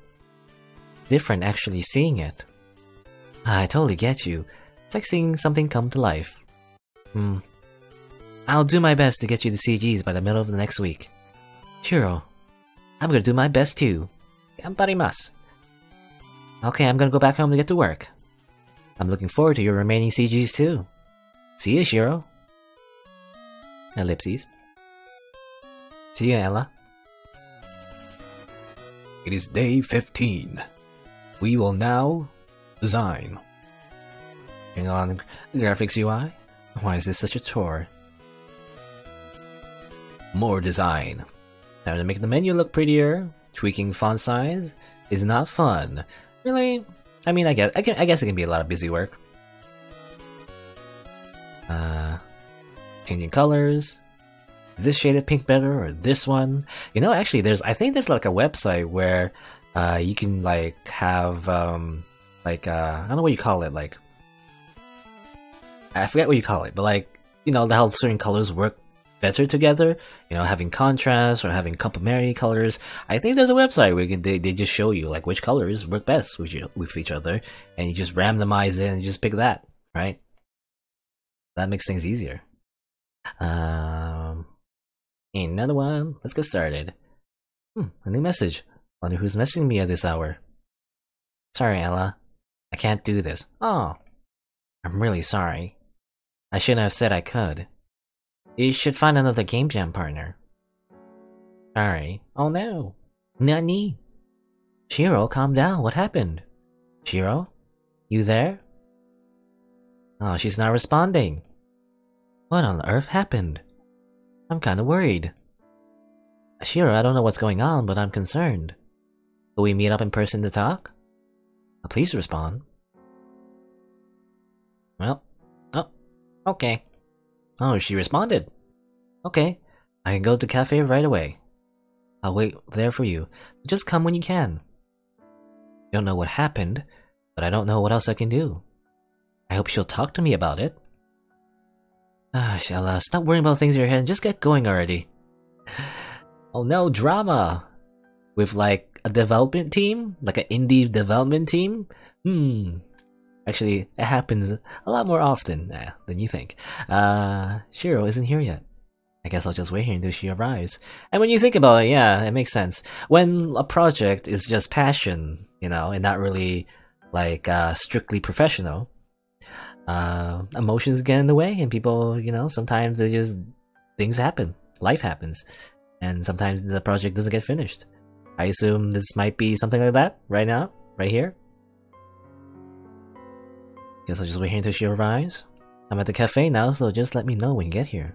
Different actually seeing it. I totally get you. It's like seeing something come to life. Hmm. I'll do my best to get you the C Gs by the middle of the next week. Shiro, I'm gonna do my best too. Ganbarimasu. Okay, I'm gonna go back home to get to work. I'm looking forward to your remaining C Gs too. See you, Shiro. Ellipses. See you, Ella. It is day fifteen. We will now design. Hang on, graphics U I? Why is this such a chore? More design. Time to make the menu look prettier. Tweaking font size is not fun. Really? I mean, I guess I can. I guess it can be a lot of busy work. Uh, changing colors. Is this shade of pink better or this one? You know, actually, there's. I think there's like a website where, uh, you can like have um, like uh, I don't know what you call it. Like, I forget what you call it, but like, you know, how certain colors work better together. You know, having contrast or having complementary colors. I think there's a website where you can, they they just show you like which colors work best with you, with each other, and you just randomize it and you just pick that, right? That makes things easier. Um, another one. Let's get started. Hmm, a new message. Wonder who's messaging me at this hour. Sorry, Ella. I can't do this. Oh, I'm really sorry. I shouldn't have said I could. You should find another game jam partner. Sorry. Oh no. Nani? Shiro, calm down. What happened? Shiro? You there? Oh, she's not responding. What on earth happened? I'm kinda worried. Shiro, I don't know what's going on, but I'm concerned. Will we meet up in person to talk? Please respond. Well, oh, okay. Oh, she responded. Okay, I can go to the cafe right away. I'll wait there for you. Just come when you can. I don't know what happened, but I don't know what else I can do. I hope she'll talk to me about it. Ah, Ella, stop worrying about things in your head and just get going already. Oh no, drama! With like a development team? Like an indie development team? Hmm. Actually, it happens a lot more often eh, than you think. Uh, Shiro isn't here yet. I guess I'll just wait here until she arrives. And when you think about it, yeah, it makes sense. When a project is just passion, you know, and not really, like, uh, strictly professional, uh, emotions get in the way, and people, you know, sometimes they just, things happen. Life happens. And sometimes the project doesn't get finished. I assume this might be something like that right now, right here. Guess I'll just wait here until she arrives. I'm at the cafe now, so just let me know when you get here.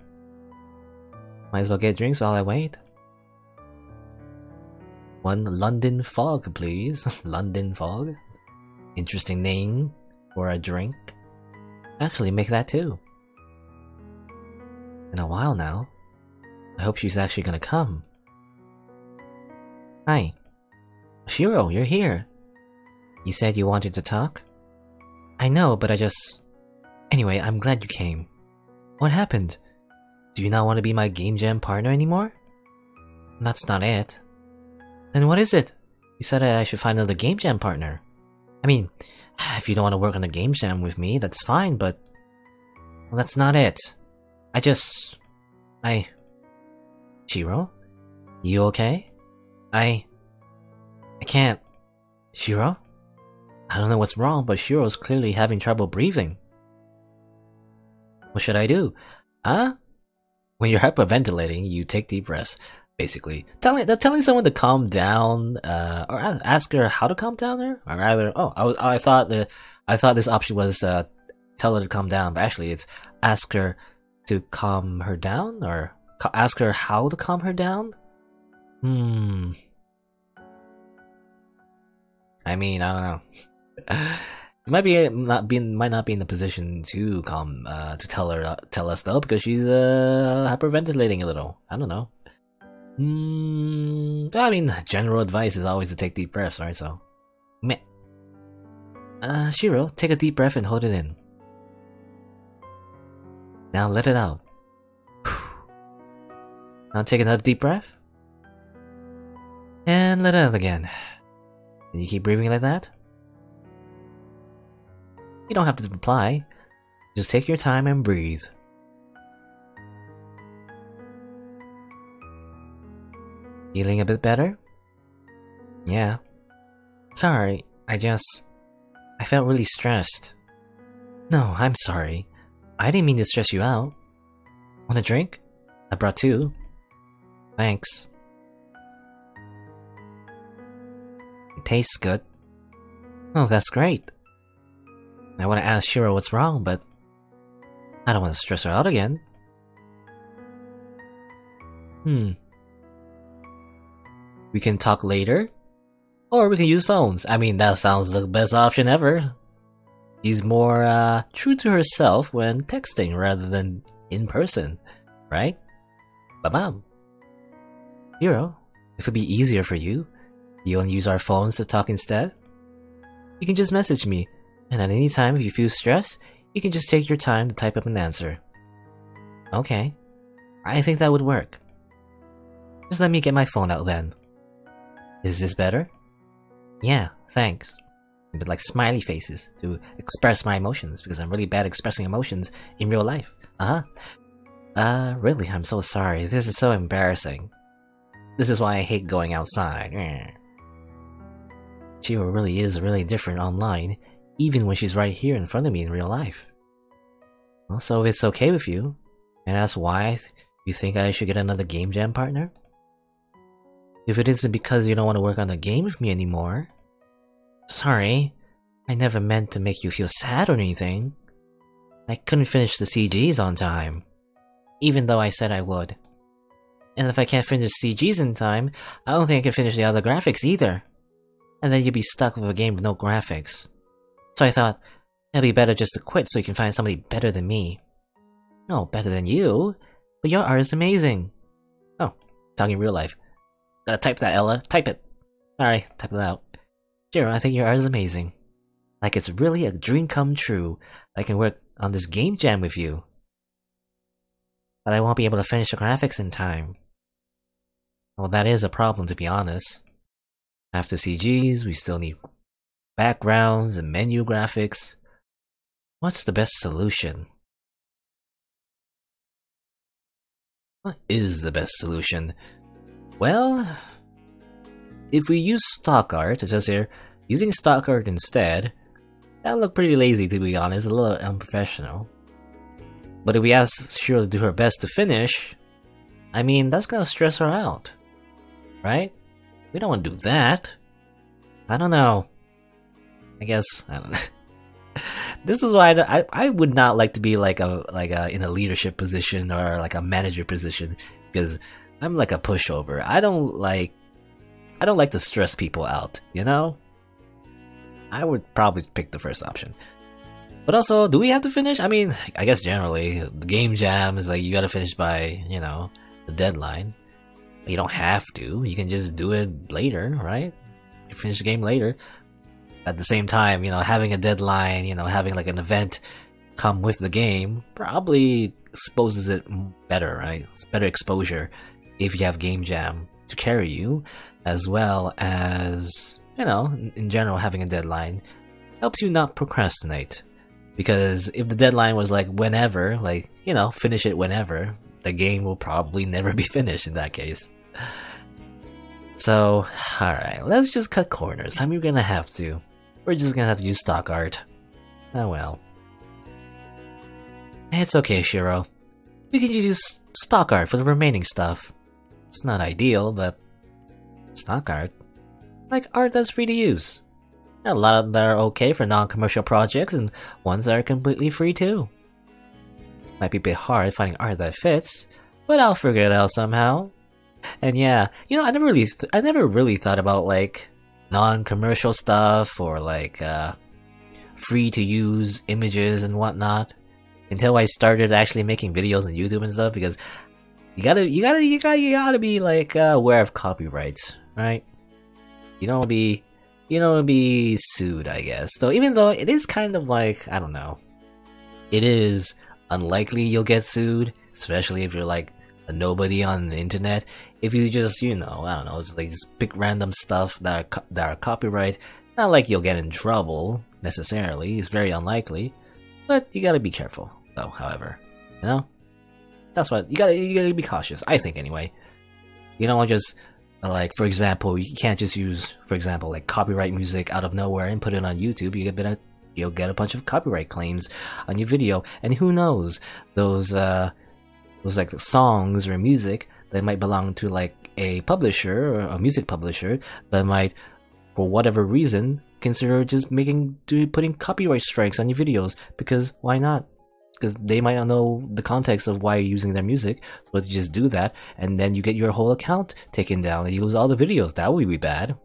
Might as well get drinks while I wait. One London Fog, please. London Fog. Interesting name for a drink. Actually, make that too. In a while now. I hope she's actually gonna come. Hi. Shiro, you're here. You said you wanted to talk? I know, but I just... Anyway, I'm glad you came. What happened? Do you not want to be my game jam partner anymore? That's not it. Then what is it? You said I should find another game jam partner. I mean, if you don't want to work on a game jam with me, that's fine, but... Well, that's not it. I just... I... Shiro? You okay? I... I can't... Shiro? I don't know what's wrong, but Shiro's clearly having trouble breathing. What should I do? Huh? When you're hyperventilating, you take deep breaths, basically. Telling telling someone to calm down, uh, or ask her how to calm down her? Or rather, oh, I, I thought the, I thought this option was uh, tell her to calm down, but actually it's ask her to calm her down, or ask her how to calm her down? Hmm. I mean, I don't know. It might be not being might not be in the position to come uh, to tell her uh, tell us though, because she's uh, hyperventilating a little. I don't know. Mm, I mean, general advice is always to take deep breaths, right? So, meh. Uh, Shiro, take a deep breath and hold it in. Now let it out. Now take another deep breath and let it out again. Can you keep breathing like that? You don't have to reply. Just take your time and breathe. Feeling a bit better? Yeah. Sorry, I just... I felt really stressed. No, I'm sorry. I didn't mean to stress you out. Want a drink? I brought two. Thanks. Tastes good. Oh, that's great. I want to ask Shiro what's wrong, but I don't want to stress her out again. Hmm. We can talk later? Or we can use phones. I mean, that sounds the best option ever. She's more uh, true to herself when texting rather than in person, right? But Mom, Shiro, if it would be easier for you, you want to use our phones to talk instead? You can just message me, and at any time if you feel stressed, you can just take your time to type up an answer. Okay, I think that would work. Just let me get my phone out then. Is this better? Yeah, thanks. But like smiley faces to express my emotions, because I'm really bad at expressing emotions in real life. Uh-huh. Uh, really, I'm so sorry. This is so embarrassing. This is why I hate going outside. Mm. Shiro really is really different online, even when she's right here in front of me in real life. Well, so if it's okay with you, and ask why th you think I should get another game jam partner? If it isn't because you don't want to work on a game with me anymore... Sorry, I never meant to make you feel sad or anything. I couldn't finish the C Gs on time, even though I said I would. And if I can't finish C Gs in time, I don't think I can finish the other graphics either. And then you'd be stuck with a game with no graphics. So I thought, it'd be better just to quit so you can find somebody better than me. No, better than you, but your art is amazing. Oh, talking real life. Gotta type that, Ella. Type it. Alright, type it out. Shiro, I think your art is amazing. Like it's really a dream come true. I can work on this game jam with you. But I won't be able to finish the graphics in time. Well, that is a problem, to be honest. After C Gs, we still need backgrounds and menu graphics. What's the best solution? What is the best solution? Well... If we use stock art, it says here, using stock art instead, that looked pretty lazy to be honest, a little unprofessional. But if we ask Shiro to do her best to finish, I mean, that's gonna stress her out, right? We don't want to do that. I don't know. I guess, I don't know. This is why I, I, I would not like to be like a like a, in a leadership position or like a manager position, because I'm like a pushover. I don't like I don't like to stress people out, you know? I would probably pick the first option. But also, do we have to finish? I mean, I guess generally, the game jam is like, you gotta finish by, you know, the deadline. You don't have to, you can just do it later, right? You finish the game later. At the same time, you know, having a deadline, you know, having like an event come with the game, probably exposes it better, right? It's better exposure if you have game jam to carry you, as well as, you know, in general having a deadline helps you not procrastinate, because if the deadline was like whenever, like, you know, finish it whenever, the game will probably never be finished in that case. So alright, let's just cut corners. I mean, we're gonna have to we're just gonna have to use stock art. Oh well, it's okay, Shiro, we can just use stock art for the remaining stuff. It's not ideal, but stock art, like art that's free to use. A lot of them that are okay for non-commercial projects, and ones that are completely free too. Might be a bit hard finding art that fits, but I'll figure it out somehow. And yeah, you know, I never really, th I never really thought about like non-commercial stuff or like uh, free to use images and whatnot until I started actually making videos on YouTube and stuff, because you gotta, you gotta, you gotta, you gotta be like uh, aware of copyrights, right? You don't wanna be, you don't wanna be sued, I guess. Though, even though it is kind of like, I don't know, it is unlikely you'll get sued, especially if you're like a nobody on the internet. If you just, you know, I don't know, just like just pick random stuff that are co that are copyright. Not like you'll get in trouble necessarily. It's very unlikely, but you gotta be careful, though. However, you know. That's what you gotta you gotta be cautious, I think, anyway. You don't want to just like, for example, you can't just use, for example, like copyright music out of nowhere and put it on YouTube. You get a, you'll get a bunch of copyright claims on your video, and who knows, those uh those like songs or music that might belong to like a publisher or a music publisher that might, for whatever reason, consider just making do putting copyright strikes on your videos, because why not? Because they might not know the context of why you're using their music, so just do that, and then you get your whole account taken down and you lose all the videos. That would be bad.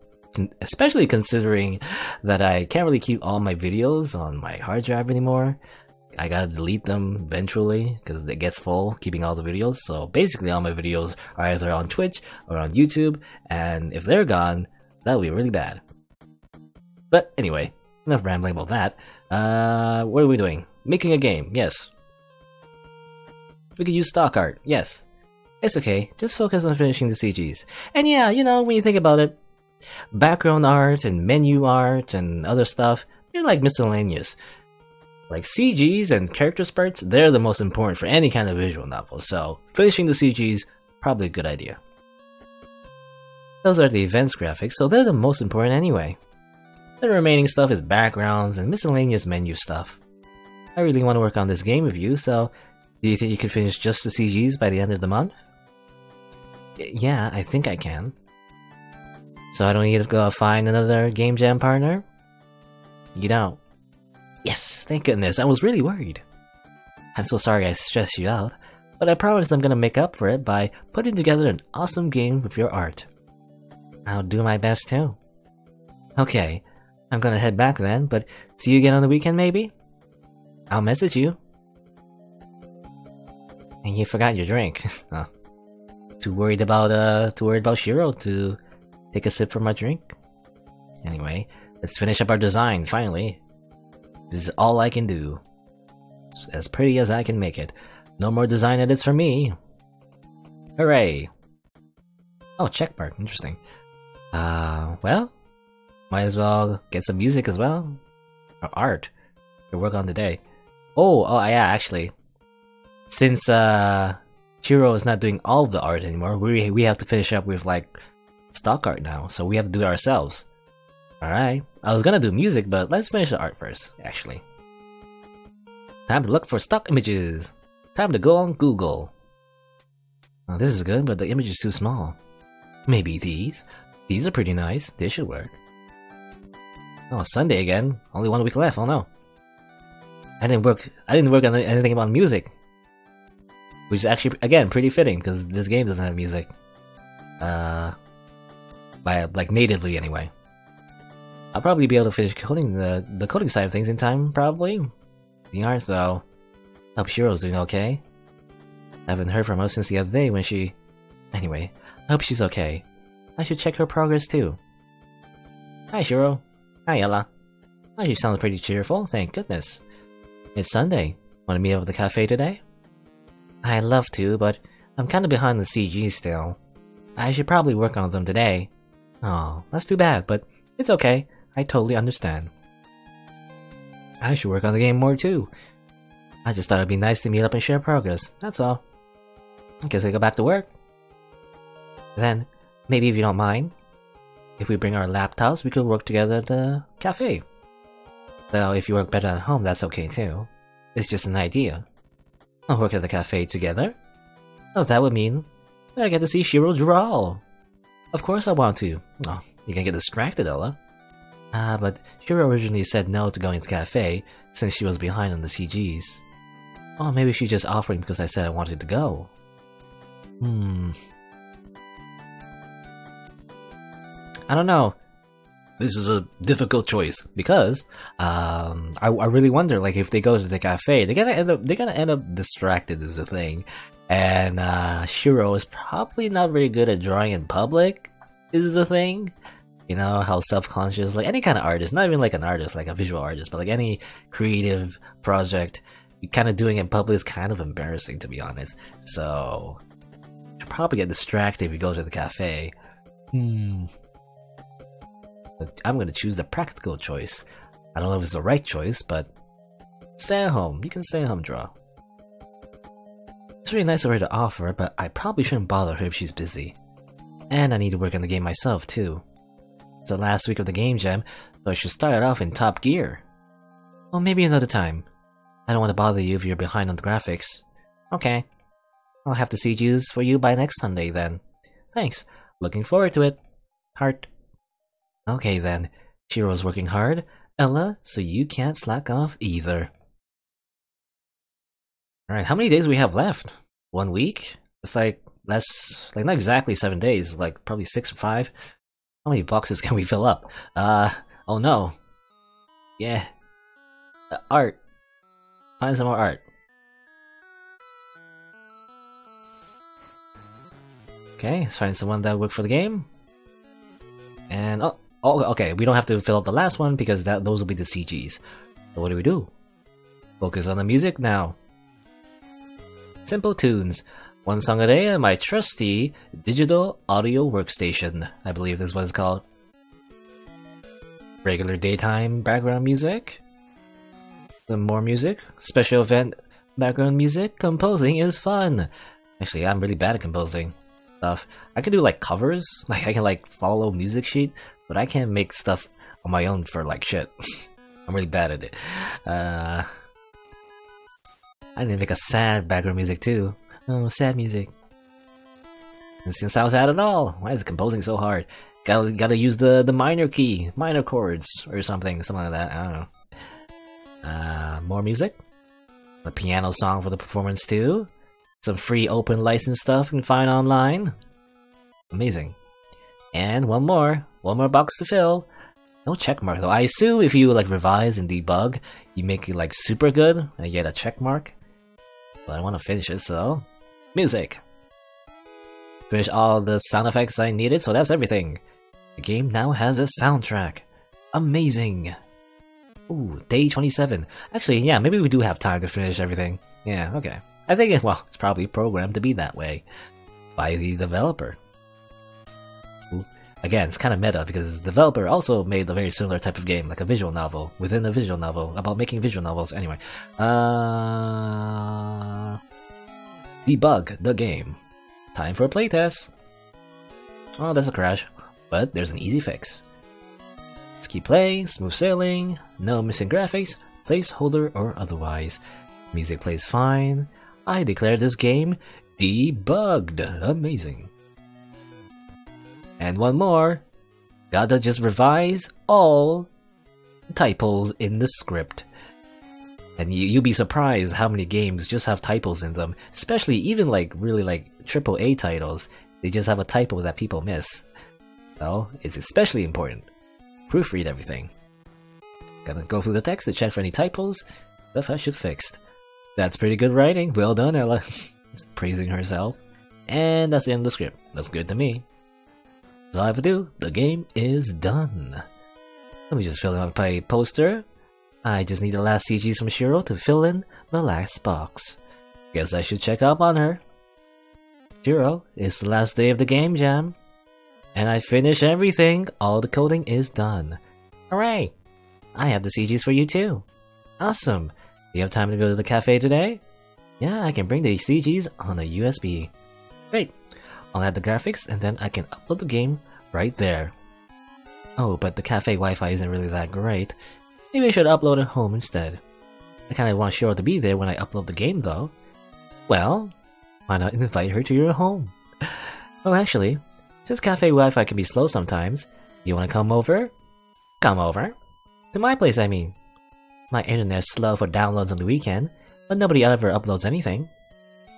especially considering that I can't really keep all my videos on my hard drive anymore. I gotta delete them eventually because it gets full keeping all the videos. So basically all my videos are either on Twitch or on YouTube, and if they're gone, that would be really bad. But anyway, enough rambling about that. Uh, what are we doing? Making a game, yes. We could use stock art, yes. It's okay, just focus on finishing the C Gs. And yeah, you know, when you think about it, background art and menu art and other stuff, they're like miscellaneous. Like C Gs and character sprites, they're the most important for any kind of visual novel, so finishing the C Gs, probably a good idea. Those are the events graphics, so they're the most important anyway. The remaining stuff is backgrounds and miscellaneous menu stuff. I really want to work on this game with you, so do you think you could finish just the C Gs by the end of the month? Yeah, I think I can. So I don't need to go find another game jam partner? You don't. Yes, thank goodness, I was really worried. I'm so sorry I stressed you out, but I promise I'm gonna make up for it by putting together an awesome game with your art. I'll do my best too. Okay, I'm gonna head back then, but see you again on the weekend maybe? I'll message you. And you forgot your drink. Oh. Too worried about uh, too worried about Shiro to take a sip from my drink. Anyway, let's finish up our design finally. This is all I can do. It's as pretty as I can make it. No more design edits for me. Hooray! Oh, check mark. Interesting. Uh, well, might as well get some music as well, or art to work on today. Oh, oh yeah, actually. Since uh, Shiro is not doing all of the art anymore, we we have to finish up with like stock art now, so we have to do it ourselves. Alright, I was gonna do music, but let's finish the art first, actually. Time to look for stock images! Time to go on Google! Oh, this is good, but the image is too small. Maybe these? These are pretty nice, they should work. Oh, Sunday again. Only one week left, oh no. I didn't work, I didn't work on anything about music. Which is actually, again, pretty fitting, because this game doesn't have music. Uh, by, like, natively, anyway. I'll probably be able to finish coding the, the coding side of things in time, probably. The art, though. Hope Shiro's doing okay. I haven't heard from her since the other day when she... Anyway, I hope she's okay. I should check her progress, too. Hi, Shiro. Hi, Ella. Oh, she sounds pretty cheerful, thank goodness. It's Sunday. Want to meet up at the cafe today? I'd love to, but I'm kinda behind the C G still. I should probably work on them today. Oh, that's too bad, but it's okay. I totally understand. I should work on the game more too. I just thought it'd be nice to meet up and share progress, that's all. I guess I go back to work. Then, maybe if you don't mind, if we bring our laptops, we could work together at the cafe. Though if you work better at home, that's okay too. It's just an idea. I'll work at the cafe together. Oh, that would mean that I get to see Shiro draw. Of course I want to. Oh, you can get distracted, Ella. Ah, uh, but Shiro originally said no to going to the cafe since she was behind on the C Gs. Oh, maybe she just offered because I said I wanted to go. Hmm. I don't know. This is a difficult choice because um, I, I really wonder, like, if they go to the cafe, they're gonna end up they're gonna end up distracted is the thing, and uh, Shiro is probably not very good at drawing in public is the thing. You know how self-conscious, like any kind of artist, not even like an artist, like a visual artist, but like any creative project, kind of doing it in public is kind of embarrassing to be honest. So you'll probably get distracted if you go to the cafe. Hmm. I'm gonna choose the practical choice. I don't know if it's the right choice, but stay at home. You can stay at home draw. It's really nice of her to offer, but I probably shouldn't bother her if she's busy. And I need to work on the game myself too. It's the last week of the game jam, so I should start it off in top gear. Well, maybe another time. I don't want to bother you if you're behind on the graphics. Okay. I'll have the C Gs for you by next Sunday then. Thanks. Looking forward to it. Heart. Okay then, Shiro's working hard, Ella, so you can't slack off either. Alright, how many days do we have left? One week? It's like less, like not exactly seven days, like probably six or five. How many boxes can we fill up? Uh, oh no. Yeah. Uh, art. Find some more art. Okay, let's find someone that worked for the game. And, oh, oh, okay, we don't have to fill out the last one because that those will be the C Gs. So what do we do? Focus on the music now. Simple tunes. One song a day and my trusty digital audio workstation. I believe this one's called. Regular daytime background music. Some more music. Special event background music. Composing is fun. Actually, I'm really bad at composing stuff. I can do like covers. Like I can like follow music sheet, but I can't make stuff on my own for like shit. I'm really bad at it. Uh, I need to make a sad background music too. Oh, sad music. And since I was sad at all, why is composing so hard? Gotta gotta use the the minor key, minor chords or something, something like that. I don't know. Uh, more music. A piano song for the performance too. Some free open license stuff you can find online. Amazing. And one more, one more box to fill. No checkmark though. I assume if you like revise and debug, you make it like super good and get a checkmark. But I want to finish it, so. Music! Finish all the sound effects I needed, so that's everything. The game now has a soundtrack. Amazing! Ooh, day twenty-seven. Actually, yeah, maybe we do have time to finish everything. Yeah, okay. I think, it, well, it's probably programmed to be that way. By the developer. Ooh. Again, it's kind of meta, because the developer also made a very similar type of game, like a visual novel, within a visual novel, about making visual novels, anyway. Uh... Debug the game. Time for a playtest. Oh, that's a crash. But there's an easy fix. Let's keep playing, smooth sailing, no missing graphics, placeholder or otherwise. Music plays fine. I declare this game debugged. Amazing. And one more. Gotta just revise all typos in the script. And you, you'd be surprised how many games just have typos in them. Especially even like really like triple A titles. They just have a typo that people miss. So it's especially important. Proofread everything. Gotta go through the text to check for any typos. Stuff I should fix. That's pretty good writing. Well done, Ella. Just praising herself. And that's the end of the script. Looks good to me. That's all I have to do. The game is done. Let me just fill out my poster. I just need the last C Gs from Shiro to fill in the last box. Guess I should check up on her. Shiro, it's the last day of the game jam. And I finish everything. All the coding is done. Hooray! I have the C Gs for you too. Awesome! Do you have time to go to the cafe today? Yeah, I can bring the C Gs on a U S B. Great! I'll add the graphics and then I can upload the game right there. Oh, but the cafe Wi-Fi isn't really that great. Maybe I should upload it home instead. I kinda want Shiro to be there when I upload the game though. Well, why not invite her to your home? Oh, actually, since cafe Wi-Fi can be slow sometimes, you wanna come over? Come over? To my place, I mean. My internet's slow for downloads on the weekend, but nobody ever uploads anything.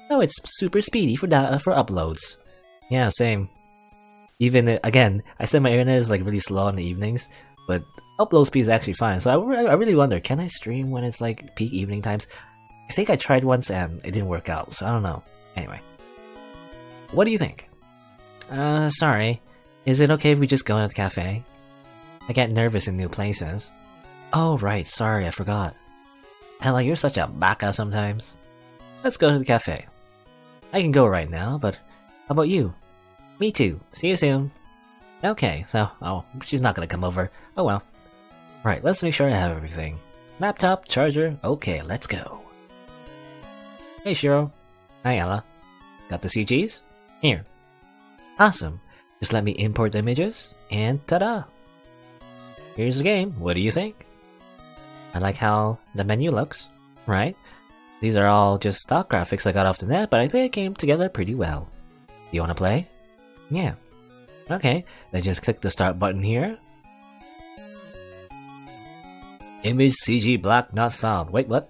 Oh, it's super speedy for da for uploads. Yeah, same. Even, again, I said my internet is like really slow in the evenings, but upload speed is actually fine. So I, I really wonder, can I stream when it's like peak evening times? I think I tried once and it didn't work out, so I don't know. Anyway. What do you think? Uh, sorry. Is it okay if we just go to the cafe? I get nervous in new places. Oh, right. Sorry, I forgot. Ella, you're such a baka sometimes. Let's go to the cafe. I can go right now, but... How about you? Me too. See you soon. Okay, so... Oh, she's not gonna come over. Oh well. Right, let's make sure I have everything. Laptop, charger... Okay, let's go. Hey, Shiro. Hi, Ella. Got the C Gs? Here. Awesome. Just let me import the images, and ta-da! Here's the game. What do you think? I like how the menu looks, right? These are all just stock graphics I got off the net, but I think it came together pretty well. You wanna play? Yeah. Okay, then just click the start button here. Image C G block not found. Wait, what?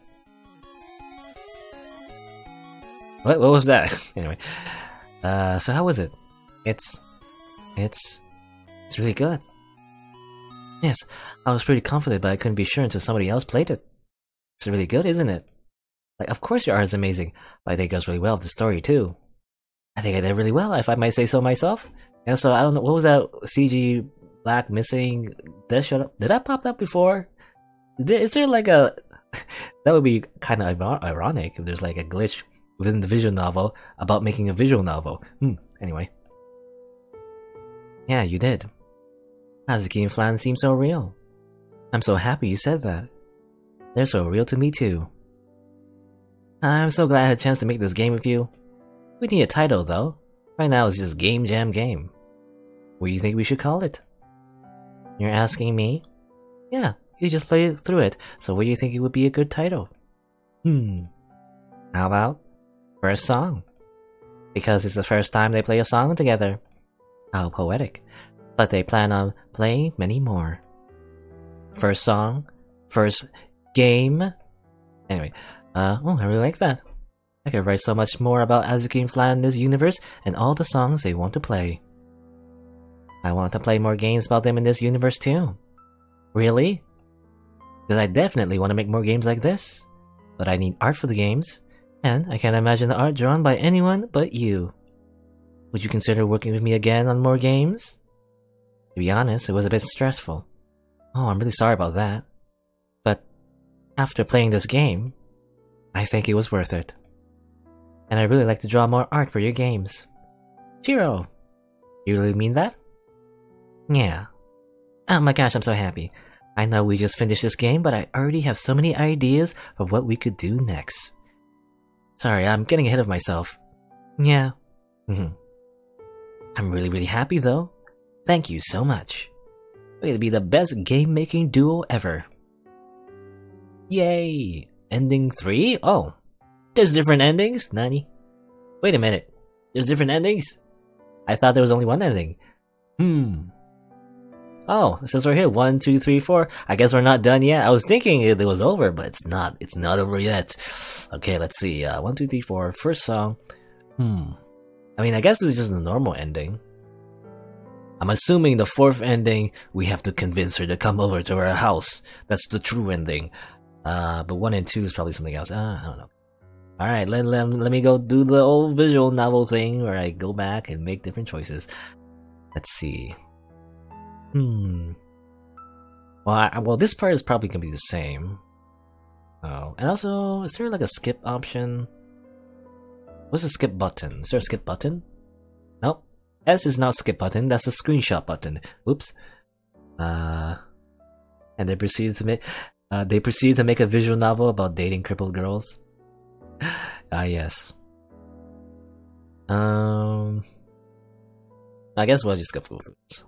What, what was that? Anyway. Uh, so how was it? It's... It's... It's really good. Yes, I was pretty confident, but I couldn't be sure until somebody else played it. It's really good, isn't it? Like, of course your art is amazing, but I think it goes really well with the story too. I think I did really well, if I might say so myself. And so, I don't know, what was that C G black missing? Did that, showed up? Did that pop up before? Is there like a... That would be kind of ironic if there's like a glitch within the visual novel about making a visual novel. Hmm, anyway. Yeah, you did. Azuki and Flan seem so real. I'm so happy you said that. They're so real to me too. I'm so glad I had a chance to make this game with you. We need a title though. Right now it's just Game Jam Game. What do you think we should call it? You're asking me? Yeah, you just played through it, so what do you think it would be a good title? Hmm. How about First Song? Because it's the first time they play a song together. How poetic. But they plan on playing many more. First song, first game. Anyway, uh, oh, I really like that. I could write so much more about Azuki and Flan in this universe and all the songs they want to play. I want to play more games about them in this universe too. Really? Because I definitely want to make more games like this. But I need art for the games, and I can't imagine the art drawn by anyone but you. Would you consider working with me again on more games? To be honest, it was a bit stressful. Oh, I'm really sorry about that. But after playing this game, I think it was worth it. And I really like to draw more art for your games. Shiro! You really mean that? Yeah. Oh my gosh, I'm so happy. I know we just finished this game, but I already have so many ideas of what we could do next. Sorry, I'm getting ahead of myself. Yeah. Mm-hmm. I'm really, really happy though. Thank you so much. We're gonna be the best game-making duo ever. Yay! Ending three? Oh. There's different endings? Nani? Wait a minute. There's different endings? I thought there was only one ending. Hmm. Oh, since we're here, one, two, three, four. I guess we're not done yet. I was thinking it was over, but it's not. It's not over yet. Okay, let's see. Uh, one, two, three, four. First song. Hmm. I mean, I guess this is just a normal ending. I'm assuming the fourth ending, we have to convince her to come over to our house. That's the true ending. Uh, but one and two is probably something else. Uh, I don't know. Alright, let, let, let me go do the old visual novel thing where I go back and make different choices. Let's see. Hmm. Well, I, well this part is probably going to be the same. Oh, and also, is there like a skip option? What's the skip button? Is there a skip button? Nope. S is not skip button, that's the screenshot button. Oops. Uh, and they proceeded to make uh, they proceeded to make a visual novel about dating crippled girls. Ah, yes. Um, I guess we'll just go through this.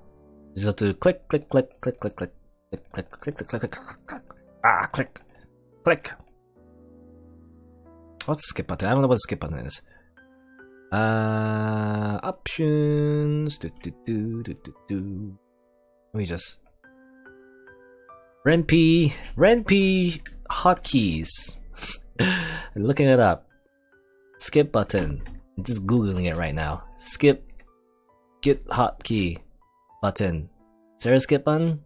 You just have to click, click, click, click, click, click, click, click, click, click, click, click, click, ah, click, click. What's the skip button? I don't know what the skip button is. Uh, options. Do, do, do, do, do, do. Let me just. Ren'Py, Ren'Py hotkeys. Looking it up. Skip button. I'm just googling it right now. Skip. Get hotkey button. Is there a skip button?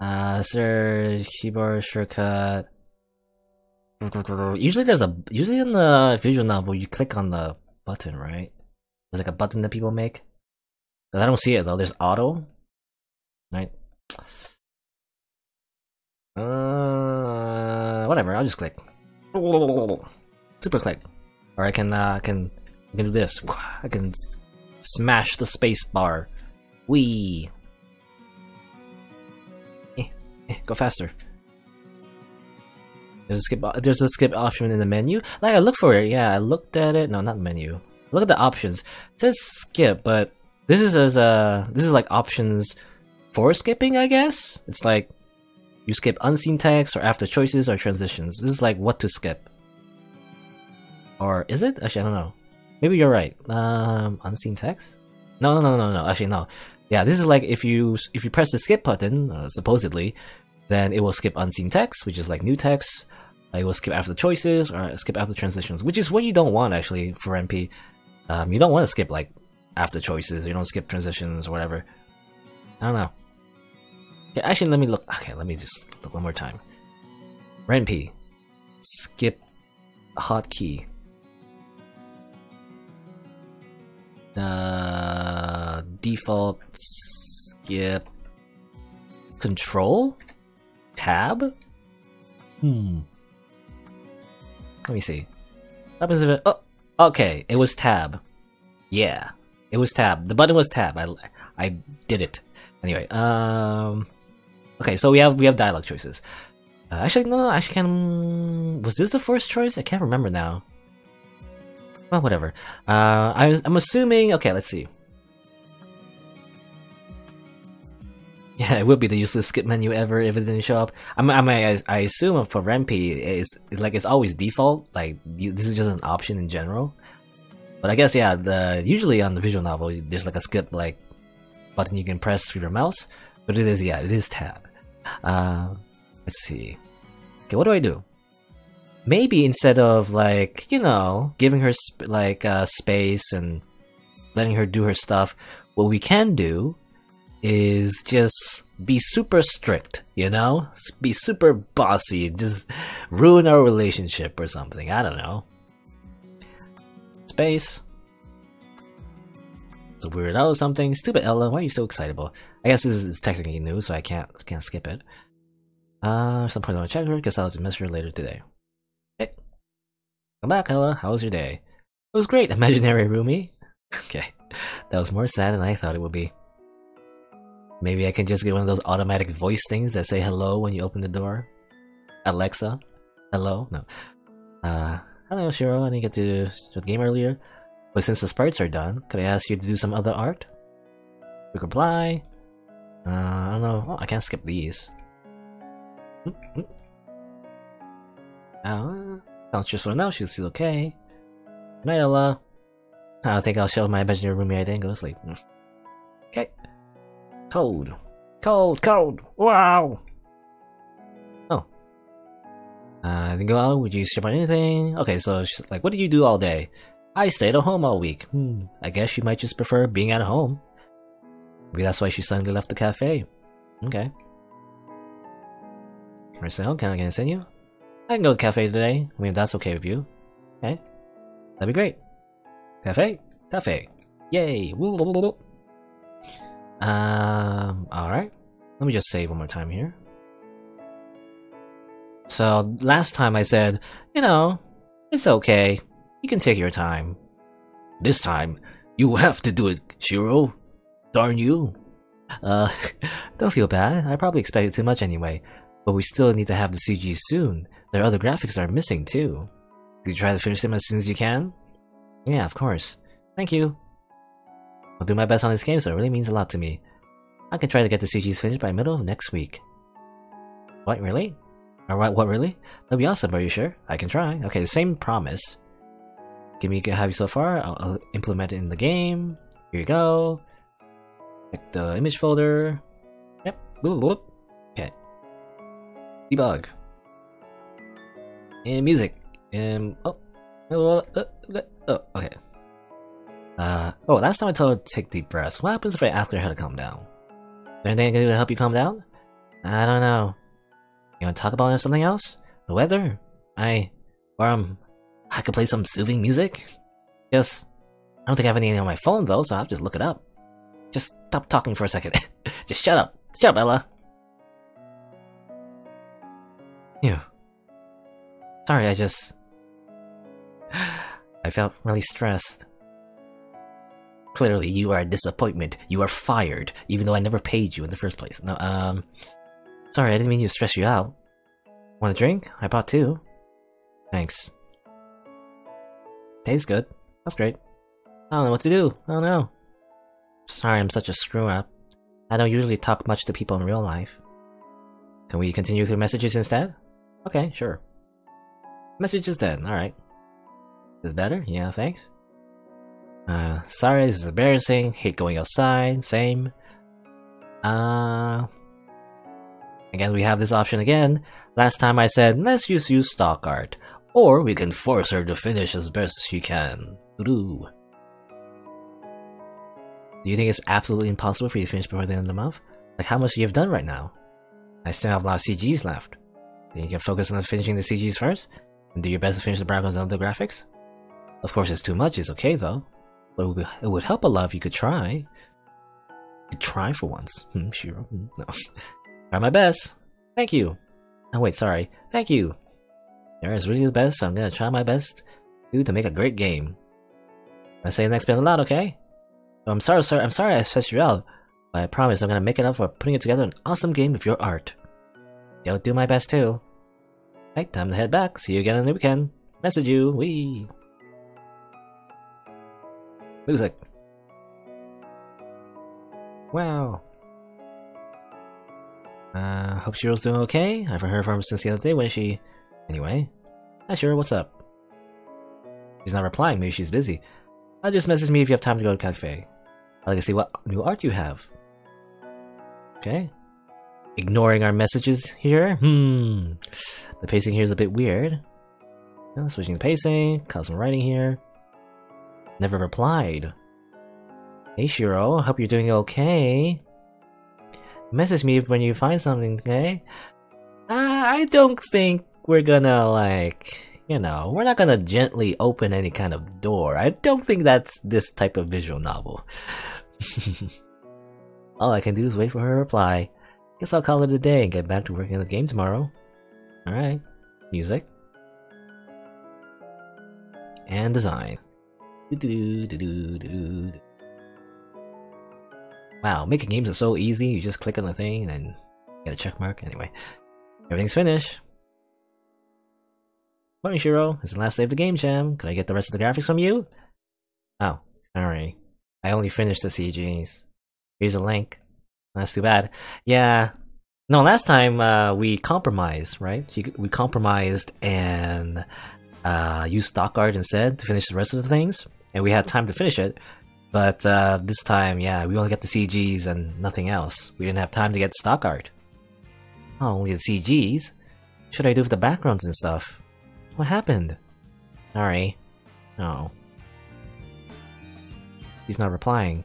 Uh, is there a keyboard shortcut? Usually there's a usually in the visual novel you click on the button, right? There's like a button that people make. But I don't see it though. There's auto, right? Uh, whatever. I'll just click. Super click. Or I can uh, I can I can do this. I can smash the space bar. Wee. Eh, eh, go faster. There's a skip. There's a skip option in the menu. Like I looked for it. Yeah, I looked at it. No, not menu. Look at the options. It says skip, but this is as a this is like options for skipping. I guess it's like you skip unseen text or after choices or transitions. This is like what to skip. Or is it? Actually, I don't know. Maybe you're right. Um, unseen text? No, no, no, no, no. Actually, no. Yeah, this is like if you if you press the skip button, uh, supposedly, then it will skip unseen text, which is like new text. I will skip after the choices or skip after transitions, which is what you don't want actually for Ren'Py. Um, you don't want to skip like after choices, or you don't skip transitions or whatever. I don't know. Yeah, actually, let me look. Okay, let me just look one more time. Ren'Py. Skip hotkey. Uh, default skip control tab. Hmm. Let me see. What happens if it? Oh, okay. It was tab. Yeah, it was tab. The button was tab. I, I did it. Anyway. Um. Okay. So we have we have dialogue choices. Uh, actually, no, no. Actually, can was this the first choice? I can't remember now. Well, whatever. Uh, I, I'm assuming. Okay, let's see. Yeah, it would be the useless skip menu ever if it didn't show up. I mean, I, I assume for Ren'Py, it's like it's always default. Like this is just an option in general. But I guess yeah, the usually on the visual novel, there's like a skip like button you can press with your mouse. But it is yeah, it is tab. Uh, let's see. Okay, what do I do? Maybe instead of like, you know, giving her sp like uh, space and letting her do her stuff, what we can do is just be super strict, you know? Be super bossy, just ruin our relationship or something. I don't know. Space. It's a weirdo or something. Stupid Ella, why are you so excitable? I guess this is technically new, so I can't can't skip it. Uh, some point I want to check her, because I'll just message her later today. Hey. Come back, Ella. How was your day? It was great, imaginary roomie. Okay. That was more sad than I thought it would be. Maybe I can just get one of those automatic voice things that say hello when you open the door. Alexa. Hello? No. Uh, hello, Shiro. I didn't get to the game earlier. But since the sprites are done, could I ask you to do some other art? Quick reply. Uh, I don't know. Oh, I can't skip these. Mm-hmm. Uh, sounds just for now, she's still okay. Good night, Ella. I don't think I'll shelve my imaginary roomie. I didn't go to sleep. Okay. Cold. Cold, cold. Wow. Oh. Uh, didn't go out. Would you ship on anything? Okay, so she's like, what did you do all day? I stayed at home all week. Hmm. I guess she might just prefer being at home. Maybe that's why she suddenly left the cafe. Okay. Marcel, can I get send you? I can go to the cafe today. I mean, if that's okay with you. Okay. That'd be great. Cafe? Cafe. Yay. Um, alright. Let me just save one more time here. So, last time I said, you know, it's okay. You can take your time. This time, you have to do it, Shiro. Darn you. Uh, don't feel bad. I probably expected too much anyway. But we still need to have the C G soon. Their other graphics are missing too. Could you try to finish them as soon as you can? Yeah, of course. Thank you. I'll do my best on this game, so it really means a lot to me. I can try to get the C Gs finished by middle of next week. What, really? Or what, what really? That'd be awesome, are you sure? I can try. Okay, the same promise. Give me a have you so far. I'll, I'll implement it in the game. Here you go. Check the image folder. Yep. Okay. Debug. And music. And oh. Oh, okay. Uh, oh, last time I told her to take deep breaths. What happens if I ask her how to calm down? Is there anything I can do to help you calm down? I don't know. You want to talk about something else? The weather? I... Or, um... I could play some soothing music? Just... I don't think I have anything on my phone, though, so I'll just look it up. Just stop talking for a second. Just shut up. Shut up, Ella. Phew. Sorry, I just... I felt really stressed. Clearly, you are a disappointment. You are fired, even though I never paid you in the first place. No, um... Sorry, I didn't mean to stress you out. Want a drink? I bought two. Thanks. Tastes good. That's great. I don't know what to do. I don't know. Sorry, I'm such a screw-up. I don't usually talk much to people in real life. Can we continue through messages instead? Okay, sure. Messages then, alright. Is this better? Yeah, thanks. Uh, sorry, this is embarrassing. Hate going outside. Same. Uh, again, we have this option again. Last time I said, let's just use stock art. Or we can force her to finish as best she can. Doo-doo. Do you think it's absolutely impossible for you to finish before the end of the month? Like, how much you have done right now? I still have a lot of C Gs left. Then you can focus on finishing the C Gs first, and do your best to finish the backgrounds and other graphics. Of course, it's too much, it's okay though. But it would, be, it would help a lot if you could try. You could try for once. Hmm, Shiro. No. Try my best. Thank you. Oh wait, sorry. Thank you. There is really the best, so I'm gonna try my best to, to make a great game. I say the next bit a lot, okay? So I'm sorry, sir. I'm sorry I stressed you out, but I promise I'm gonna make it up for putting it together an awesome game with your art. I'll do my best too. Alright, time to head back. See you again on the weekend. Message you. Wee. Looks like. Wow. Uh, hope Shiro's doing okay. I haven't heard from her since the other day when she. Anyway. Hi Shiro, what's up? She's not replying, maybe she's busy. I'll just message me if you have time to go to cafe. I'd like to see what new art you have. Okay. Ignoring our messages here? Hmm. The pacing here is a bit weird. Well, switching the pacing, caught some writing here. Never replied. Hey Shiro, hope you're doing okay. Message me when you find something, okay? Uh, I don't think we're gonna, like, you know, we're not gonna gently open any kind of door. I don't think that's this type of visual novel. All I can do is wait for her reply. Guess I'll call it a day and get back to working on the game tomorrow. Alright. Music. And design. Wow, making games is so easy. You just click on the thing and then get a check mark. Anyway, everything's finished. Morning, Shiro. It's the last day of the game jam. Could I get the rest of the graphics from you? Oh, sorry. I only finished the C Gs. Here's a link. That's too bad. Yeah. No, last time uh, we compromised, right? We compromised and uh, used stock art instead to finish the rest of the things. And we had time to finish it. But uh, this time, yeah, we only got the C Gs and nothing else. We didn't have time to get stock art. Not only the C Gs. What should I do with the backgrounds and stuff? What happened? Sorry. No. He's not replying.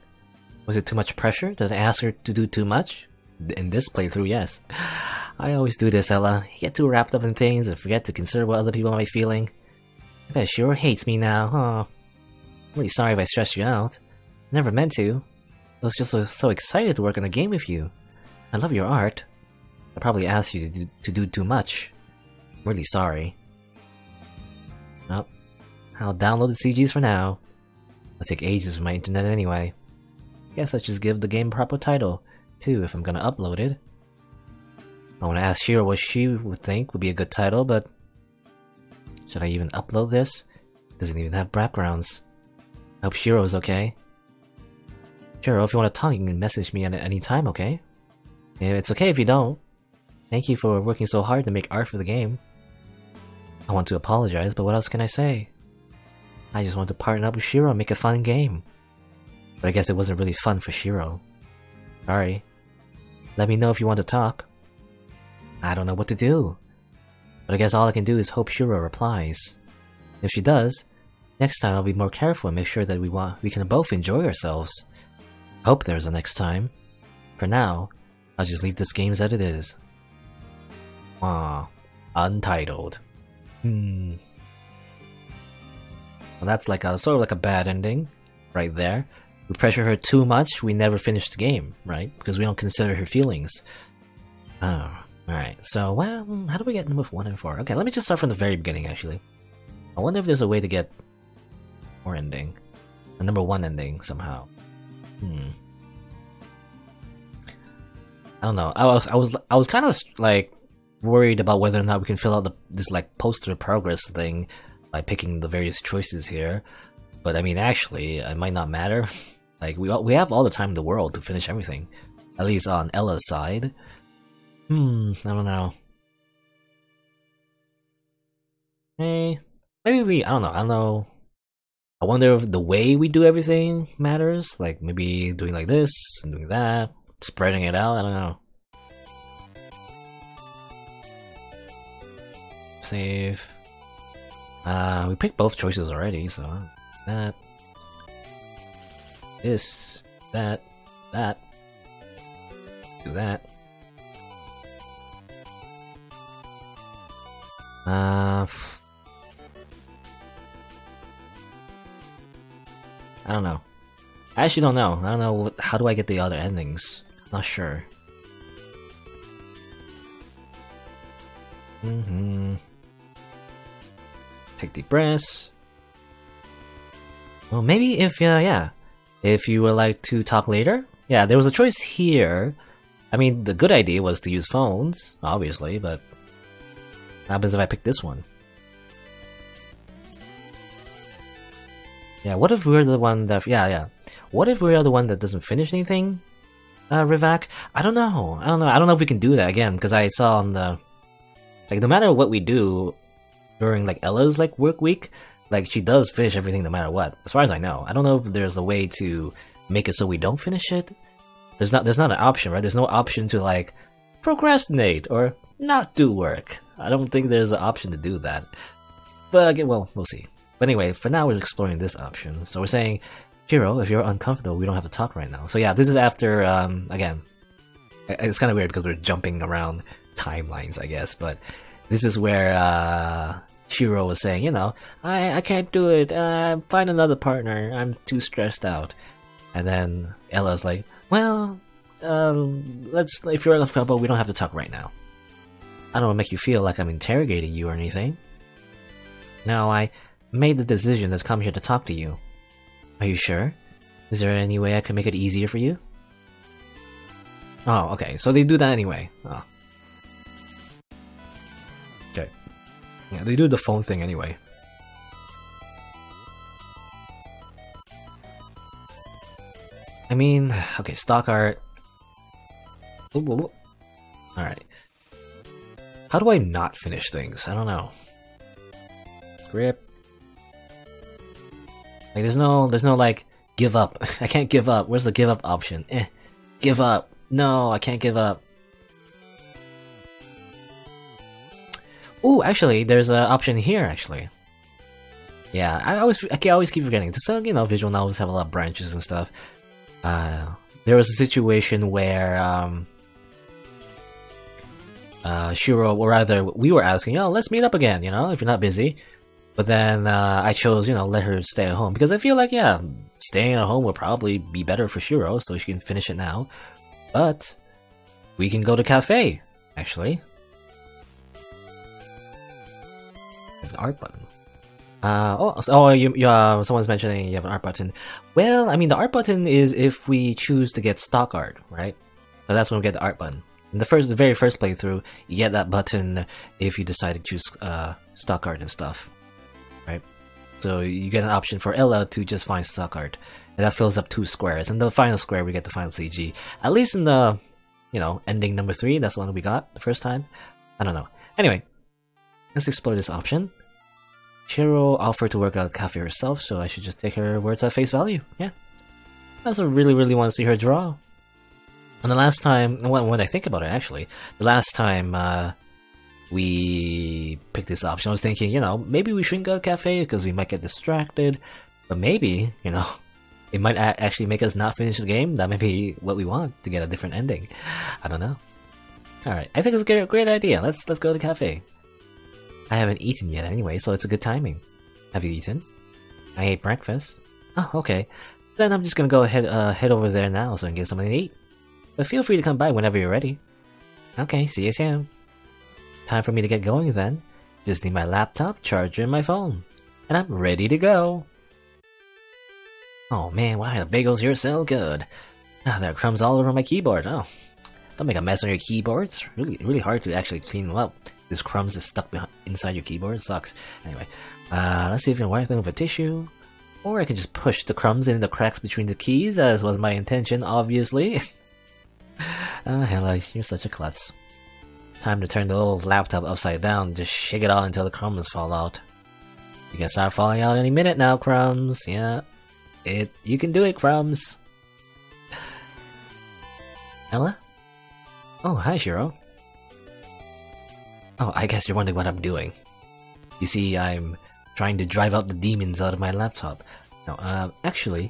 Was it too much pressure? Did I ask her to do too much? In this playthrough, yes. I always do this, Ella. You get too wrapped up in things and forget to consider what other people might be feeling. I bet Shiro hates me now, huh? I'm really sorry if I stressed you out. Never meant to. I was just so, so excited to work on a game with you. I love your art. I probably asked you to do, to do too much. I'm really sorry. Well, I'll download the C Gs for now. It'll take ages with my internet anyway. Guess I should just give the game a proper title, too, if I'm gonna upload it. I wanna ask Shiro what she would think would be a good title, but... should I even upload this? It doesn't even have backgrounds. I hope Shiro is okay. Shiro, if you wanna talk, you can message me at any time, okay? And it's okay if you don't. Thank you for working so hard to make art for the game. I want to apologize, but what else can I say? I just want to partner up with Shiro and make a fun game. But I guess it wasn't really fun for Shiro. Sorry. Let me know if you want to talk. I don't know what to do. But I guess all I can do is hope Shiro replies. If she does, next time I'll be more careful and make sure that we want we can both enjoy ourselves. Hope there's a next time. For now, I'll just leave this game as it is. Ah, untitled. Hmm. Well, that's like a sort of like a bad ending, right there. We pressure her too much, we never finish the game, right? Because we don't consider her feelings. Oh, alright. So, well, how do we get number one and four? Okay, let me just start from the very beginning, actually. I wonder if there's a way to get more ending. A number one ending, somehow. Hmm. I don't know. I was, I was, I was kind of, like, worried about whether or not we can fill out the, this, like, poster progress thing by picking the various choices here. But, I mean, actually, it might not matter. Like, we we have all the time in the world to finish everything. At least on Ella's side. Hmm, I don't know. Hey, maybe we, I don't know, I don't know. I wonder if the way we do everything matters. Like, maybe doing like this, and doing that, spreading it out, I don't know. Save. Uh, we picked both choices already, so... that. This. that, that, do that. Uh, I don't know. I actually don't know. I don't know what, how do I get the other endings? I'm not sure. Mm-hmm. Take deep breaths. Well, maybe if uh, yeah, if you would like to talk later. Yeah, there was a choice here. I mean, the good idea was to use phones, obviously, but what happens if I pick this one? Yeah, what if we're the one that... Yeah, yeah. What if we're the one that doesn't finish anything? Uh, Rivak? I don't know. I don't know. I don't know if we can do that again, because I saw on the... Like, no matter what we do during, like, Ella's, like, work week, like, she does finish everything no matter what, as far as I know. I don't know if there's a way to make it so we don't finish it. There's not, there's not an option, right? There's no option to, like, procrastinate or not do work. I don't think there's an option to do that. But, again, well, we'll see. But anyway, for now we're exploring this option. So we're saying, Shiro, if you're uncomfortable, we don't have to talk right now. So yeah, this is after, um, again, it's kind of weird because we're jumping around timelines, I guess, but this is where uh, Shiro was saying, you know, I, I can't do it, uh, find another partner, I'm too stressed out. And then Ella's like, well, um, let's, if you're uncomfortable, we don't have to talk right now. I don't want to make you feel like I'm interrogating you or anything. No, I... made the decision to come here to talk to you. Are you sure? Is there any way I can make it easier for you? Oh, okay, so they do that anyway. Oh. Okay. Yeah, they do the phone thing anyway. I mean, okay, stock art. Alright. How do I not finish things? I don't know. Grip. Like, there's no, there's no, like, give up. I can't give up. Where's the give up option? Eh. Give up. No, I can't give up. Ooh, actually, there's an option here, actually. Yeah, I always, I always keep forgetting. So, you know, visual novels have a lot of branches and stuff. Uh, there was a situation where, um... Uh, Shiro, or rather, we were asking, oh, let's meet up again, you know, if you're not busy. But then uh, I chose, you know, let her stay at home. Because I feel like, yeah, staying at home would probably be better for Shiro, so she can finish it now. But we can go to cafe, actually. An art button. Uh, oh, so, oh you, you, uh, someone's mentioning you have an art button. Well, I mean, the art button is if we choose to get stock art, right? So that's when we get the art button. In the first, the very first playthrough, you get that button if you decide to choose uh, stock art and stuff. Right, so you get an option for Ella to just find stock art, and that fills up two squares. And the final square, we get the final C G. At least in the, you know, ending number three, that's the one we got the first time. I don't know. Anyway, let's explore this option. Shiro offered to work out at cafe herself, so I should just take her words at face value. Yeah, I also really, really want to see her draw. And the last time, when, when I think about it, actually, the last time. Uh, We picked this option. I was thinking, you know, maybe we shouldn't go to cafe because we might get distracted, but maybe, you know, it might actually make us not finish the game. That may be what we want, to get a different ending. I don't know. All right, I think it's a great idea. Let's let's go to cafe. I haven't eaten yet, anyway, so it's a good timing. Have you eaten? I ate breakfast. Oh, okay. Then I'm just gonna go ahead uh, head over there now so I can get something to eat. But feel free to come by whenever you're ready. Okay, see you soon. Time for me to get going then. Just need my laptop, charger, and my phone. And I'm ready to go. Oh man, why are the bagels here so good? Ah, oh, there are crumbs all over my keyboard. Oh, don't make a mess on your keyboard. It's really, really hard to actually clean them up. These crumbs is stuck behind, inside your keyboard. It sucks. Anyway, uh, let's see if I can wipe them with a tissue. Or I can just push the crumbs in the cracks between the keys, as was my intention, obviously. Oh, Hella, you're such a klutz. Time to turn the old laptop upside down, just shake it all until the crumbs fall out. You can start falling out any minute now, crumbs. Yeah, it you can do it, crumbs. Ella? Oh, hi, Shiro. Oh, I guess you're wondering what I'm doing. You see, I'm trying to drive out the demons out of my laptop. No, um, actually,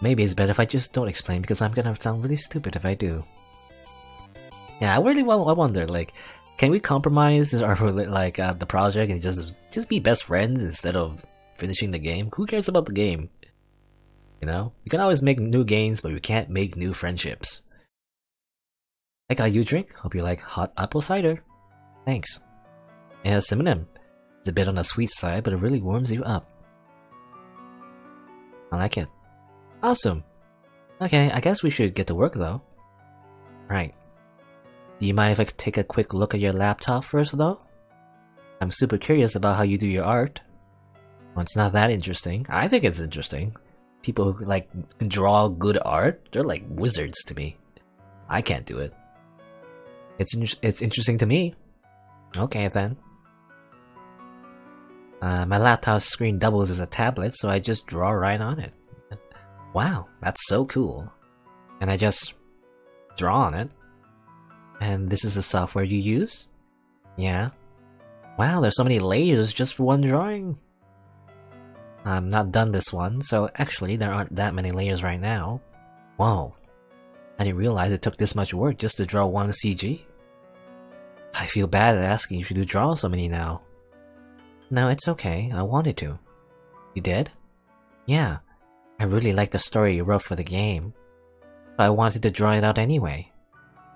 Maybe it's better if I just don't explain, because I'm gonna sound really stupid if I do. Yeah, I really I wonder, like, can we compromise our, like, uh, the project and just just be best friends instead of finishing the game? Who cares about the game? You know? We can always make new games, but we can't make new friendships. I got you a drink. Hope you like hot apple cider. Thanks. It has cinnamon. It's a bit on the sweet side, but it really warms you up. I like it. Awesome. Okay, I guess we should get to work though. Right. Do you mind if I take a quick look at your laptop first though? I'm super curious about how you do your art. Well, it's not that interesting. I think it's interesting. People who like draw good art, they're like wizards to me. I can't do it. It's in it's interesting to me. Okay then. Uh, my laptop screen doubles as a tablet, so I just draw right on it. Wow, that's so cool. And I just draw on it. And this is the software you use? Yeah. Wow, there's so many layers just for one drawing. I'm not done this one, so actually there aren't that many layers right now. Whoa. I didn't realize it took this much work just to draw one C G. I feel bad at asking if you do draw so many now. No, it's okay. I wanted to. You did? Yeah. I really liked the story you wrote for the game, but I wanted to draw it out anyway.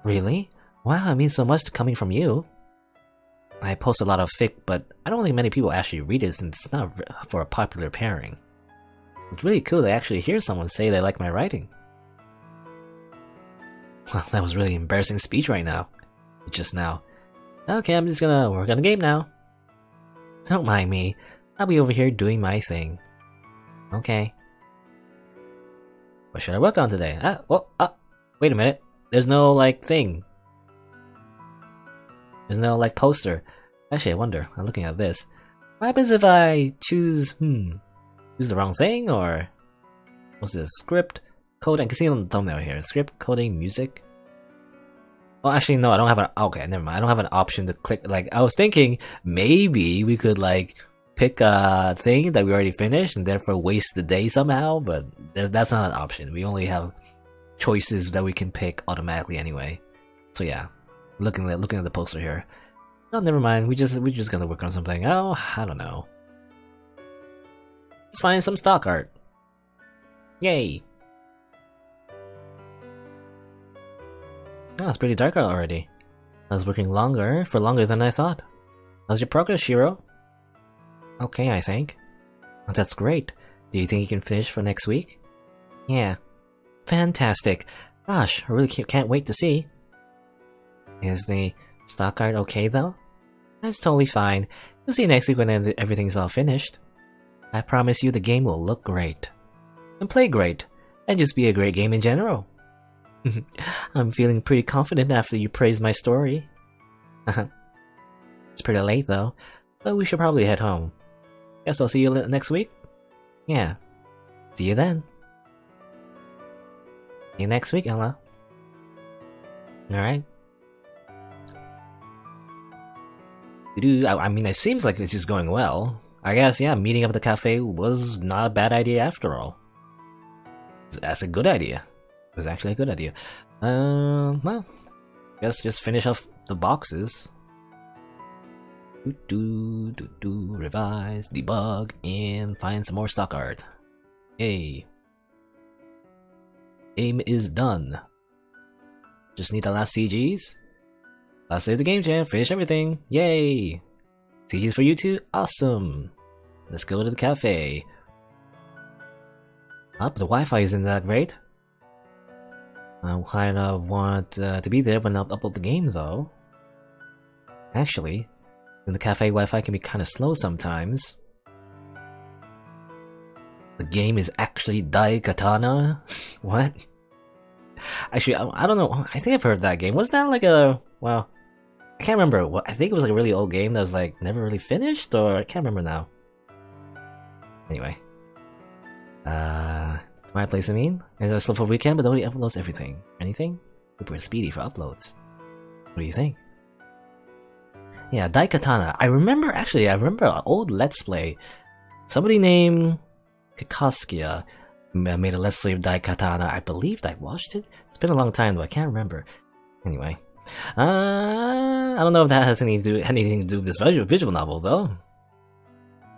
Really? Wow, it means so much coming from you. I post a lot of fic, but I don't think many people actually read it since it's not for a popular pairing. It's really cool to actually hear someone say they like my writing. Well, that was really embarrassing speech right now. Just now. Okay, I'm just gonna work on the game now. Don't mind me. I'll be over here doing my thing. Okay. What should I work on today? Ah, well, ah, wait a minute. There's no, like, thing. There's no, like, poster. Actually, I wonder. I'm looking at this. What happens if I choose, hmm, choose the wrong thing, or... What's this? Script, coding. I can see on the thumbnail here. Script, coding, music. Oh, actually, no, I don't have an... Okay, never mind. I don't have an option to click. Like, I was thinking maybe we could, like, pick a thing that we already finished and therefore waste the day somehow, but there's, that's not an option. We only have choices that we can pick automatically anyway. So, yeah. Looking at, looking at the poster here. Oh, never mind. We just, we're just gonna work on something. Oh, I don't know. Let's find some stock art. Yay! Oh, it's pretty dark out already. I was working longer, for longer than I thought. How's your progress, Shiro? Okay, I think. Well, that's great. Do you think you can finish for next week? Yeah. Fantastic. Gosh, I really can't wait to see. Is the stock art okay, though? That's totally fine. We'll see you next week when everything's all finished. I promise you the game will look great. And play great. And just be a great game in general. I'm feeling pretty confident after you praised my story. It's pretty late though, but we should probably head home. Guess I'll see you next week? Yeah. See you then. See you next week, Ella. Alright. I mean, it seems like it's just going well. I guess, yeah, meeting up at the cafe was not a bad idea after all. That's a good idea. It was actually a good idea. Um, uh, well, let's just finish off the boxes. Do do do do. Revise, debug, and find some more stock art. Yay! Game is done. Just need the last C Gs. Let's save the game jam. Finish everything. Yay! C Gs for you too. Awesome. Let's go to the cafe. Up, the Wi-Fi isn't that great. I kind of want uh, to be there but not upload the game though. Actually, in the cafe Wi-Fi can be kind of slow sometimes. The game is actually Daikatana? What? Actually, I, I don't know. I think I've heard that game. Wasn't that like a... Well, I can't remember. What, I think it was like a really old game that was like never really finished, or I can't remember now. Anyway. Uh... My place, I mean. It's a slow for weekend, but nobody uploads everything. Anything? Super speedy for uploads. What do you think? Yeah, Daikatana. I remember, actually, I remember an old Let's Play. Somebody named Kakoskia I made a let's sleeve daikatana. I believed I watched it. It's been a long time though. I can't remember. Anyway, uh, I don't know if that has any to do, anything to do with this visual, visual novel though.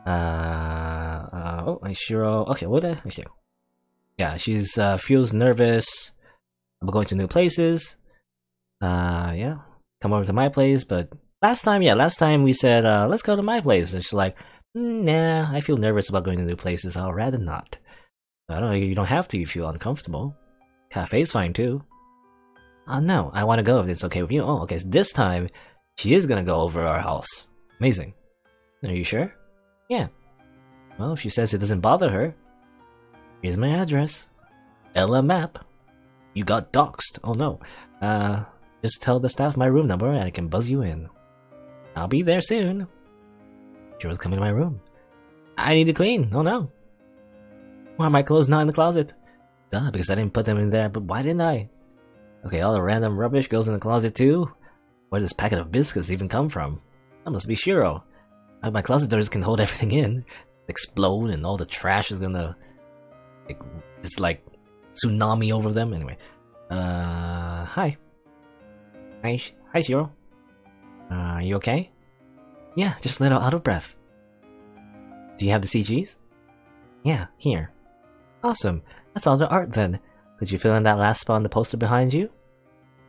Uh, uh oh, Shiro. Okay, what? The, okay, yeah, she's uh, feels nervous about going to new places. Uh, yeah, come over to my place. But last time, yeah, last time we said uh, let's go to my place, and she's like, nah, I feel nervous about going to new places. I'll rather not. I don't know, you don't have to if you feel uncomfortable. Cafe's fine too. Oh no, I want to go if it's okay with you. Oh, okay, so this time, she is gonna go over our house. Amazing. Are you sure? Yeah. Well, if she says it doesn't bother her, here's my address. Ella map. You got doxxed. Oh no. Uh, just tell the staff my room number and I can buzz you in. I'll be there soon. She was coming to my room. I need to clean. Oh no. Why are my clothes not in the closet? Duh, because I didn't put them in there, but why didn't I? Okay, all the random rubbish goes in the closet too? Where does this packet of biscuits even come from? That must be Shiro. My closet doors can hold everything in. Explode and all the trash is gonna... Like, just like... tsunami over them. Anyway. Uh, hi. Hi, hi Shiro. Uh, are you okay? Yeah, just a little out of breath. Do you have the C Gs? Yeah, here. Awesome. That's all the art then. Could you fill in that last spot on the poster behind you?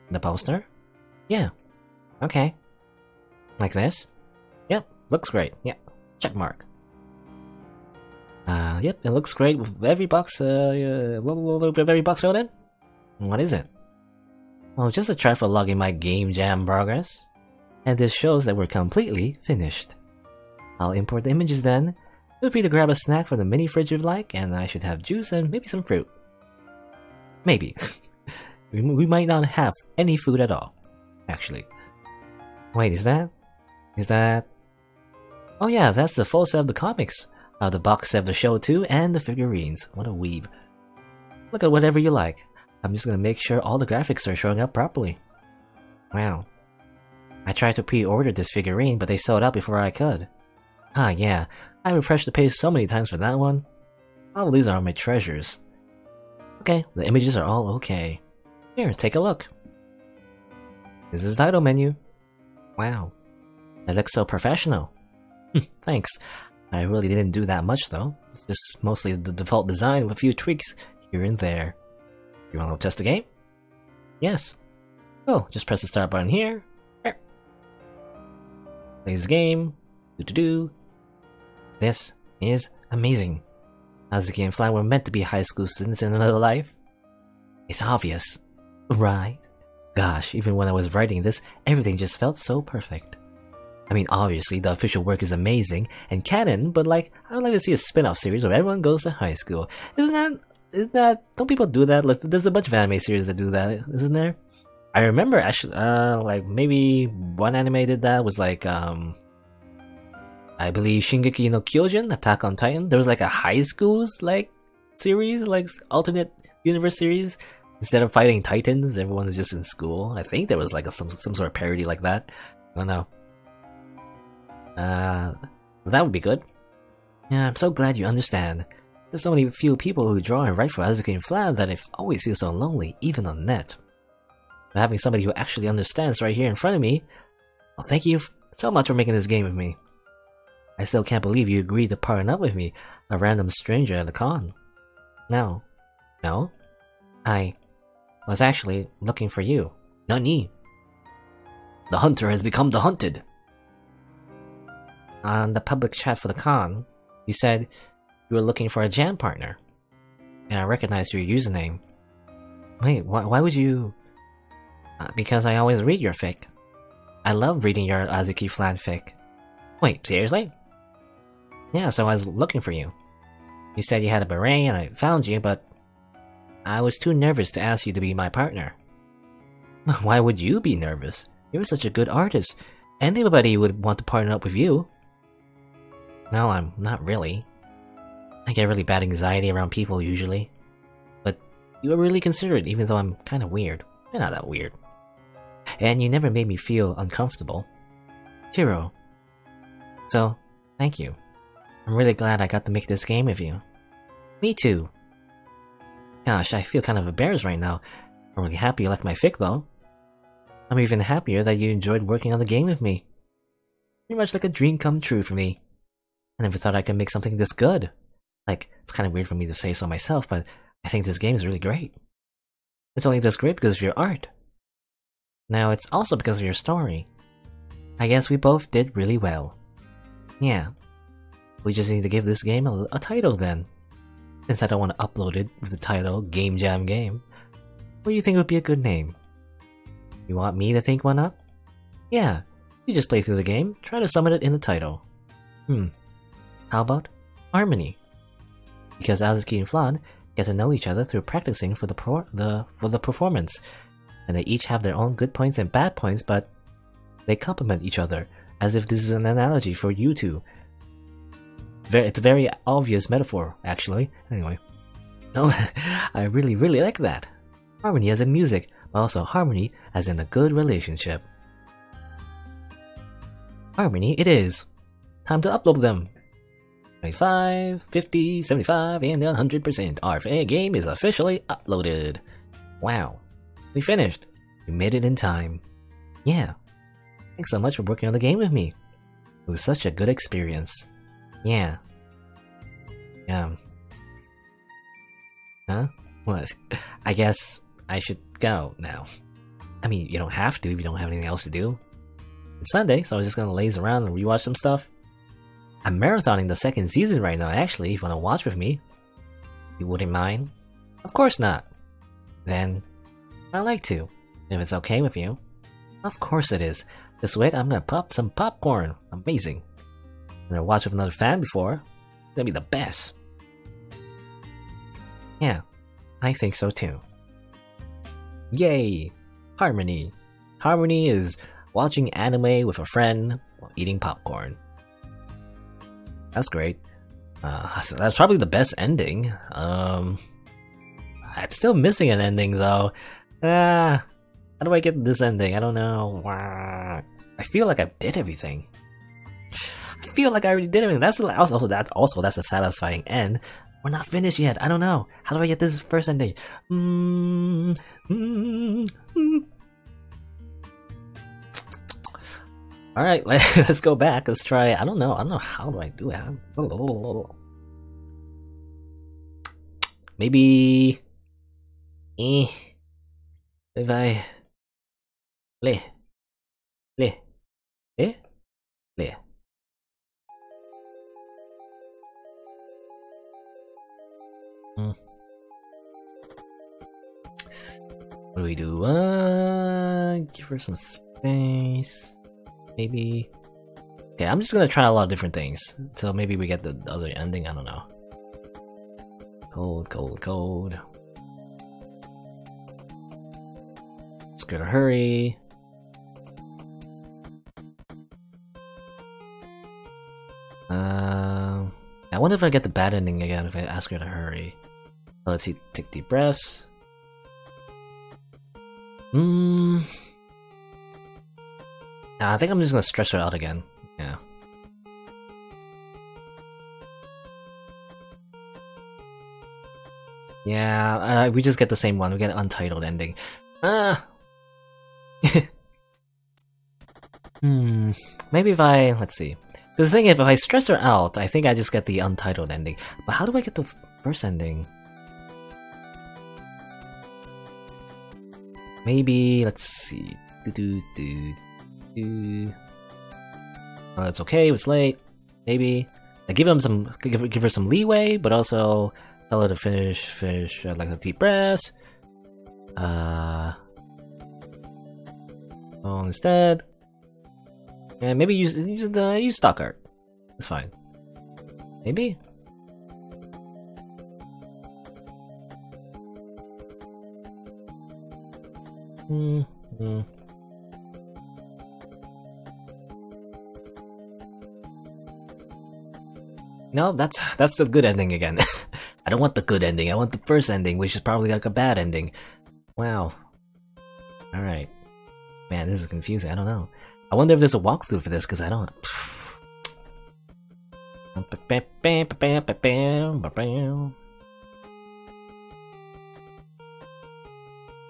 The poster? Yeah. Okay. Like this? Yep. Looks great. Yeah. Check mark. Uh, yep. It looks great with every box. Uh, with every box filled in. What is it? Well, just a try for logging my game jam progress. And this shows that we're completely finished. I'll import the images then. Feel free to grab a snack from the mini fridge you'd like, and I should have juice and maybe some fruit. Maybe. we, we might not have any food at all, actually. Wait, is that... Is that... Oh yeah, that's the full set of the comics. Uh, the box set of the show too, and the figurines. What a weeb. Look at whatever you like. I'm just gonna make sure all the graphics are showing up properly. Wow. I tried to pre-order this figurine, but they sold out before I could. Ah yeah. I refreshed the page so many times for that one. All of these are my treasures. Okay, the images are all okay. Here, take a look. This is the title menu. Wow. That looks so professional. Thanks. I really didn't do that much though. It's just mostly the default design with a few tweaks here and there. You want to test the game? Yes. Oh, just press the start button here. Here. Plays the game. Do-do-do. This is amazing. As a game fly, we're meant to be high school students in another life. It's obvious, right? Gosh, even when I was writing this, everything just felt so perfect. I mean, obviously, the official work is amazing and canon, but like, I would like to see a spin-off series where everyone goes to high school. Isn't that... Isn't that... Don't people do that? Let's, there's a bunch of anime series that do that, isn't there? I remember, actually, uh, like, maybe one anime did that was like, um... I believe Shingeki no Kyojin, Attack on Titan. There was like a high school's like series, like alternate universe series. Instead of fighting titans, everyone's just in school. I think there was like a, some some sort of parody like that. I don't know. Uh, that would be good. Yeah, I'm so glad you understand. There's so many few people who draw and write for Azuki and Flan that it always feels so lonely, even on net. But having somebody who actually understands right here in front of me. Well, thank you so much for making this game with me. I still can't believe you agreed to partner up with me, a random stranger at a con. No. No? I was actually looking for you. Nani? The hunter has become the hunted. On the public chat for the con, you said you were looking for a jam partner. And I recognized your username. Wait, why, why would you... Uh, because I always read your fic. I love reading your Azuki Flan fic. Wait, seriously? Yeah, so I was looking for you. You said you had a beret and I found you, but I was too nervous to ask you to be my partner. Why would you be nervous? You're such a good artist. Anybody would want to partner up with you. No, I'm not really. I get really bad anxiety around people usually. But you were really considerate even though I'm kind of weird. You're not that weird. And you never made me feel uncomfortable. Shiro. So, thank you. I'm really glad I got to make this game with you. Me too. Gosh, I feel kind of embarrassed right now. I'm really happy you liked my fic though. I'm even happier that you enjoyed working on the game with me. Pretty much like a dream come true for me. I never thought I could make something this good. Like, it's kind of weird for me to say so myself, but I think this game is really great. It's only this great because of your art. Now, it's also because of your story. I guess we both did really well. Yeah. We just need to give this game a, a title then. Since I don't want to upload it with the title Game Jam Game. What do you think would be a good name? You want me to think one up? Yeah. You just play through the game, try to summon it in the title. Hmm. How about Harmony? Because Azuki and Flan get to know each other through practicing for the pro the for the performance, and they each have their own good points and bad points, but they complement each other, as if this is an analogy for you two. It's a very obvious metaphor, actually. Anyway, oh, I really, really like that. Harmony as in music, but also harmony as in a good relationship. Harmony it is. Time to upload them. twenty-five, fifty, seventy-five, and one hundred percent. Our game is officially uploaded. Wow. We finished. We made it in time. Yeah. Thanks so much for working on the game with me. It was such a good experience. Yeah. Um. Huh? What? I guess I should go now. I mean, you don't have to if you don't have anything else to do. It's Sunday, so I was just gonna laze around and rewatch some stuff. I'm marathoning the second season right now, actually, if you wanna watch with me. You wouldn't mind? Of course not. Then, I like to, if it's okay with you. Of course it is. Just wait, I'm gonna pop some popcorn. Amazing. I've never watched with another fan before. That'd be the best. Yeah, I think so too. Yay! Harmony. Harmony is watching anime with a friend while eating popcorn. That's great. Uh, so that's probably the best ending. Um, I'm still missing an ending though. Ah, how do I get this ending? I don't know. Wah. I feel like I did everything. I feel like I already did everything. That's also that. Also, that's a satisfying end. We're not finished yet. I don't know. How do I get this first ending? Mm-hmm. Mm-hmm. All right, let's go back. Let's try. I don't know. I don't know how do I do it. Maybe. Eh. If I play, play, play, play. Hmm. What do we do? Uh, give her some space. Maybe. Okay, I'm just gonna try a lot of different things. So maybe we get the other ending, I don't know. Cold, cold, cold. Let's go to hurry. Um, uh, I wonder if I get the bad ending again if I ask her to hurry. So let's see, take deep breaths. Hmm. Nah, I think I'm just gonna stretch it out again. Yeah. Yeah, uh, we just get the same one. We get an untitled ending. Ah! Hmm. Maybe if I... Let's see. Because the thing is, if I stress her out, I think I just get the untitled ending. But how do I get the first ending? Maybe... Let's see. Do-do-do... Well, it's okay, it's late. Maybe I give him some, give, give her some leeway, but also tell her to finish, finish uh, like a deep breath. Uh, oh, instead, and maybe use use the use stock art. It's fine. Maybe. Hmm. Hmm. No, that's that's the good ending again. I don't want the good ending. I want the first ending, which is probably like a bad ending. Wow. All right. Man, this is confusing. I don't know. I wonder if there's a walkthrough for this, because I don't...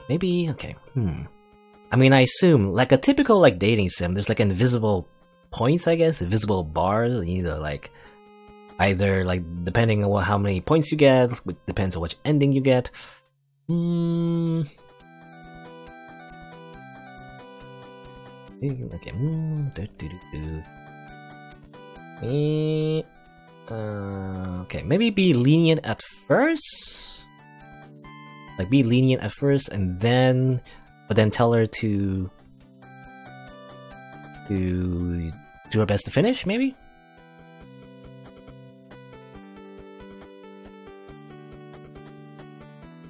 Maybe, okay, hmm. I mean, I assume, like a typical like dating sim, there's like invisible points, I guess, invisible bars, you need to like, either like, depending on what, how many points you get, it depends on which ending you get. Hmm. Okay, hmm, do, do, do, do. Eh, uh, okay, maybe be lenient at first? Like, be lenient at first, and then... But then tell her to... To... do her best to finish, maybe?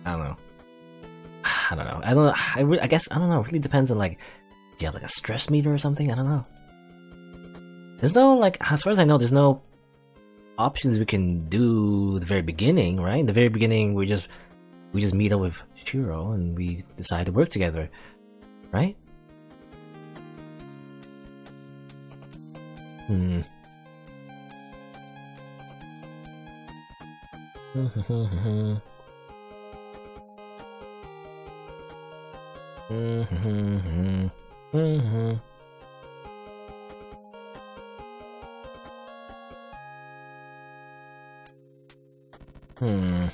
I don't know. I don't know. I don't know. I, re I guess, I don't know. It really depends on, like... Do you have, like, a stress meter or something? I don't know. There's no, like, as far as I know, there's no options we can do at the very beginning, right? In the very beginning, we just we just meet up with Shiro and we decide to work together, right? Hmm. Hmm. Hmm.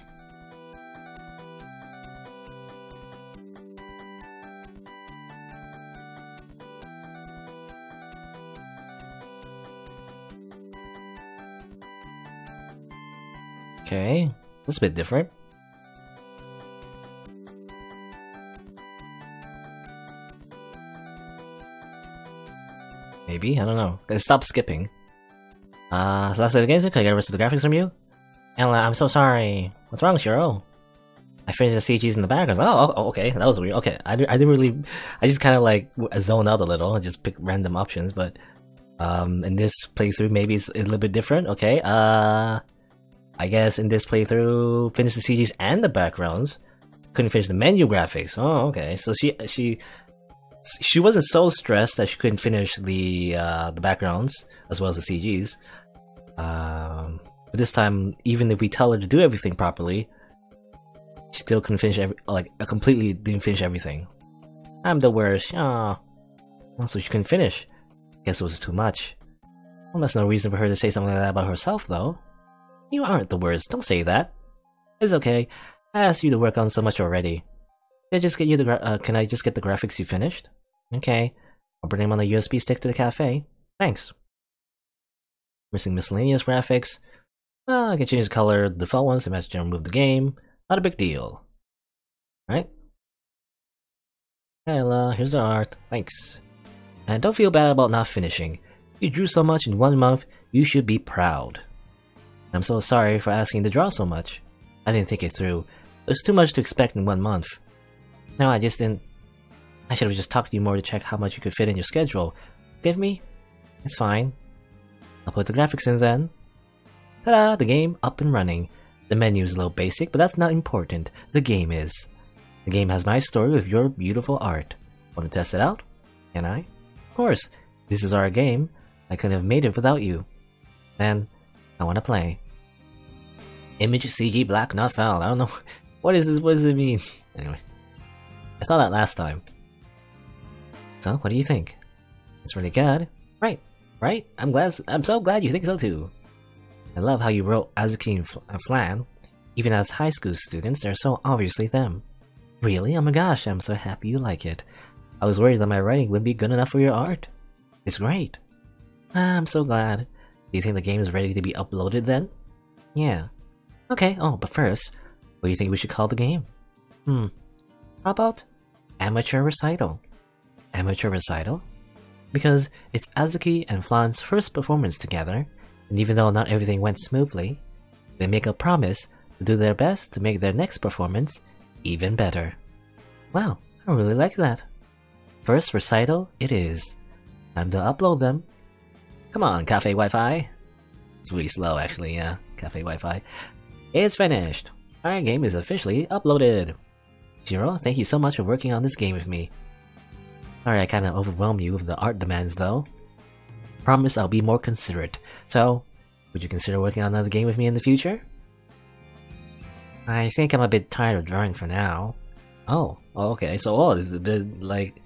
Okay, that's a bit different. Maybe, I don't know. Stop skipping. Uh, so that's it again. Can I get the rest of the graphics from you? Ella, I'm so sorry. What's wrong, Shiro? I finished the C Gs in the background. Oh, oh, okay, that was weird. Okay, I, I didn't really... I just kind of like zoned out a little. I just picked random options, but... Um, in this playthrough, maybe it's a little bit different. Okay, uh... I guess in this playthrough, finish the C Gs and the backgrounds. Couldn't finish the menu graphics. Oh, okay. So she... She she wasn't so stressed that she couldn't finish the, uh, the backgrounds, as well as the C Gs. Um... But this time, even if we tell her to do everything properly, she still couldn't finish every- like, completely didn't finish everything. I'm the worst, aww. Also, she couldn't finish. Guess it was too much. Well, that's no reason for her to say something like that about herself, though. You aren't the worst, don't say that. It's okay, I asked you to work on so much already. Can I just get you the gra uh, can I just get the graphics you finished? Okay, I'll bring them on a U S B stick to the cafe. Thanks. Missing miscellaneous graphics. Uh, I can change the color, the default ones, to match general move the game. Not a big deal. Right? Hey, Ella, here's the art. Thanks. And don't feel bad about not finishing. You drew so much in one month, you should be proud. I'm so sorry for asking to draw so much. I didn't think it through. It was too much to expect in one month. No, I just didn't... I should have just talked to you more to check how much you could fit in your schedule. Forgive me? It's fine. I'll put the graphics in then. Ta-da! The game up and running. The menu is a little basic, but that's not important. The game is. The game has my story with your beautiful art. Want to test it out? Can I? Of course. This is our game. I couldn't have made it without you. Then, I want to play. Image C G black not found. I don't know. What is this? What does it mean? Anyway. I saw that last time. So, what do you think? It's really good. Right. Right? I'm glad. I'm so glad you think so too. I love how you wrote Azuki and Flan. Even as high school students, they're so obviously them. Really? Oh my gosh, I'm so happy you like it. I was worried that my writing wouldn't be good enough for your art. It's great. Ah, I'm so glad. Do you think the game is ready to be uploaded then? Yeah. Okay, oh, but first, what do you think we should call the game? Hmm. How about Amateur Recital? Amateur Recital? Because it's Azuki and Flan's first performance together. And even though not everything went smoothly, they make a promise to do their best to make their next performance even better. Wow, I really like that. First recital it is. Time to upload them. Come on, Cafe Wi-Fi. It's really slow actually, yeah. Cafe Wi-Fi. It's finished. Our game is officially uploaded. Shiro, thank you so much for working on this game with me. Sorry I kinda overwhelmed you with the art demands though. Promise I'll be more considerate. So, would you consider working on another game with me in the future? I think I'm a bit tired of drawing for now. Oh, okay. So, oh, it's a bit like...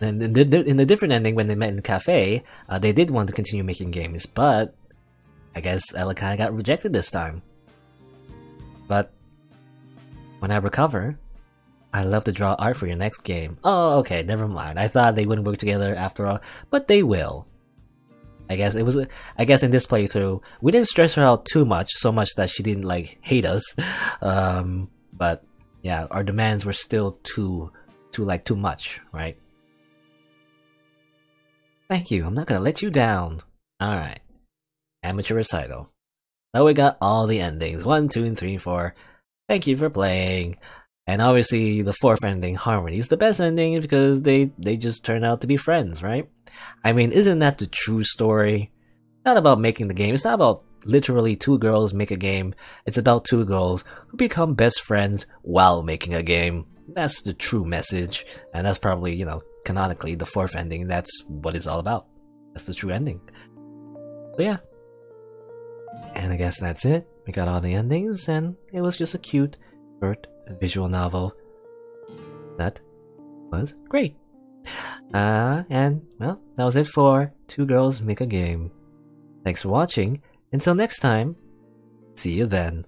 And in the different ending, when they met in the cafe, uh, they did want to continue making games, but I guess Ella kind of got rejected this time. But when I recover, I love to draw art for your next game. Oh, okay, never mind. I thought they wouldn't work together after all, but they will. I guess it was. A, I guess in this playthrough, we didn't stress her out too much, so much that she didn't like hate us. Um, but yeah, our demands were still too, too like too much, right? Thank you, I'm not gonna let you down. Alright. Amateur recital. Now we got all the endings. One, two, and three, four. Thank you for playing. And obviously the fourth ending, Harmony, is the best ending because they, they just turn out to be friends, right? I mean, isn't that the true story? Not about making the game. It's not about literally two girls make a game. It's about two girls who become best friends while making a game. That's the true message. And that's probably, you know, canonically the fourth ending. That's what it's all about. That's the true ending. But yeah, and I guess that's it. We got all the endings, and it was just a cute short visual novel that was great. Uh and well, that was it for Two Girls Make a Game. Thanks for watching. Until next time, see you then.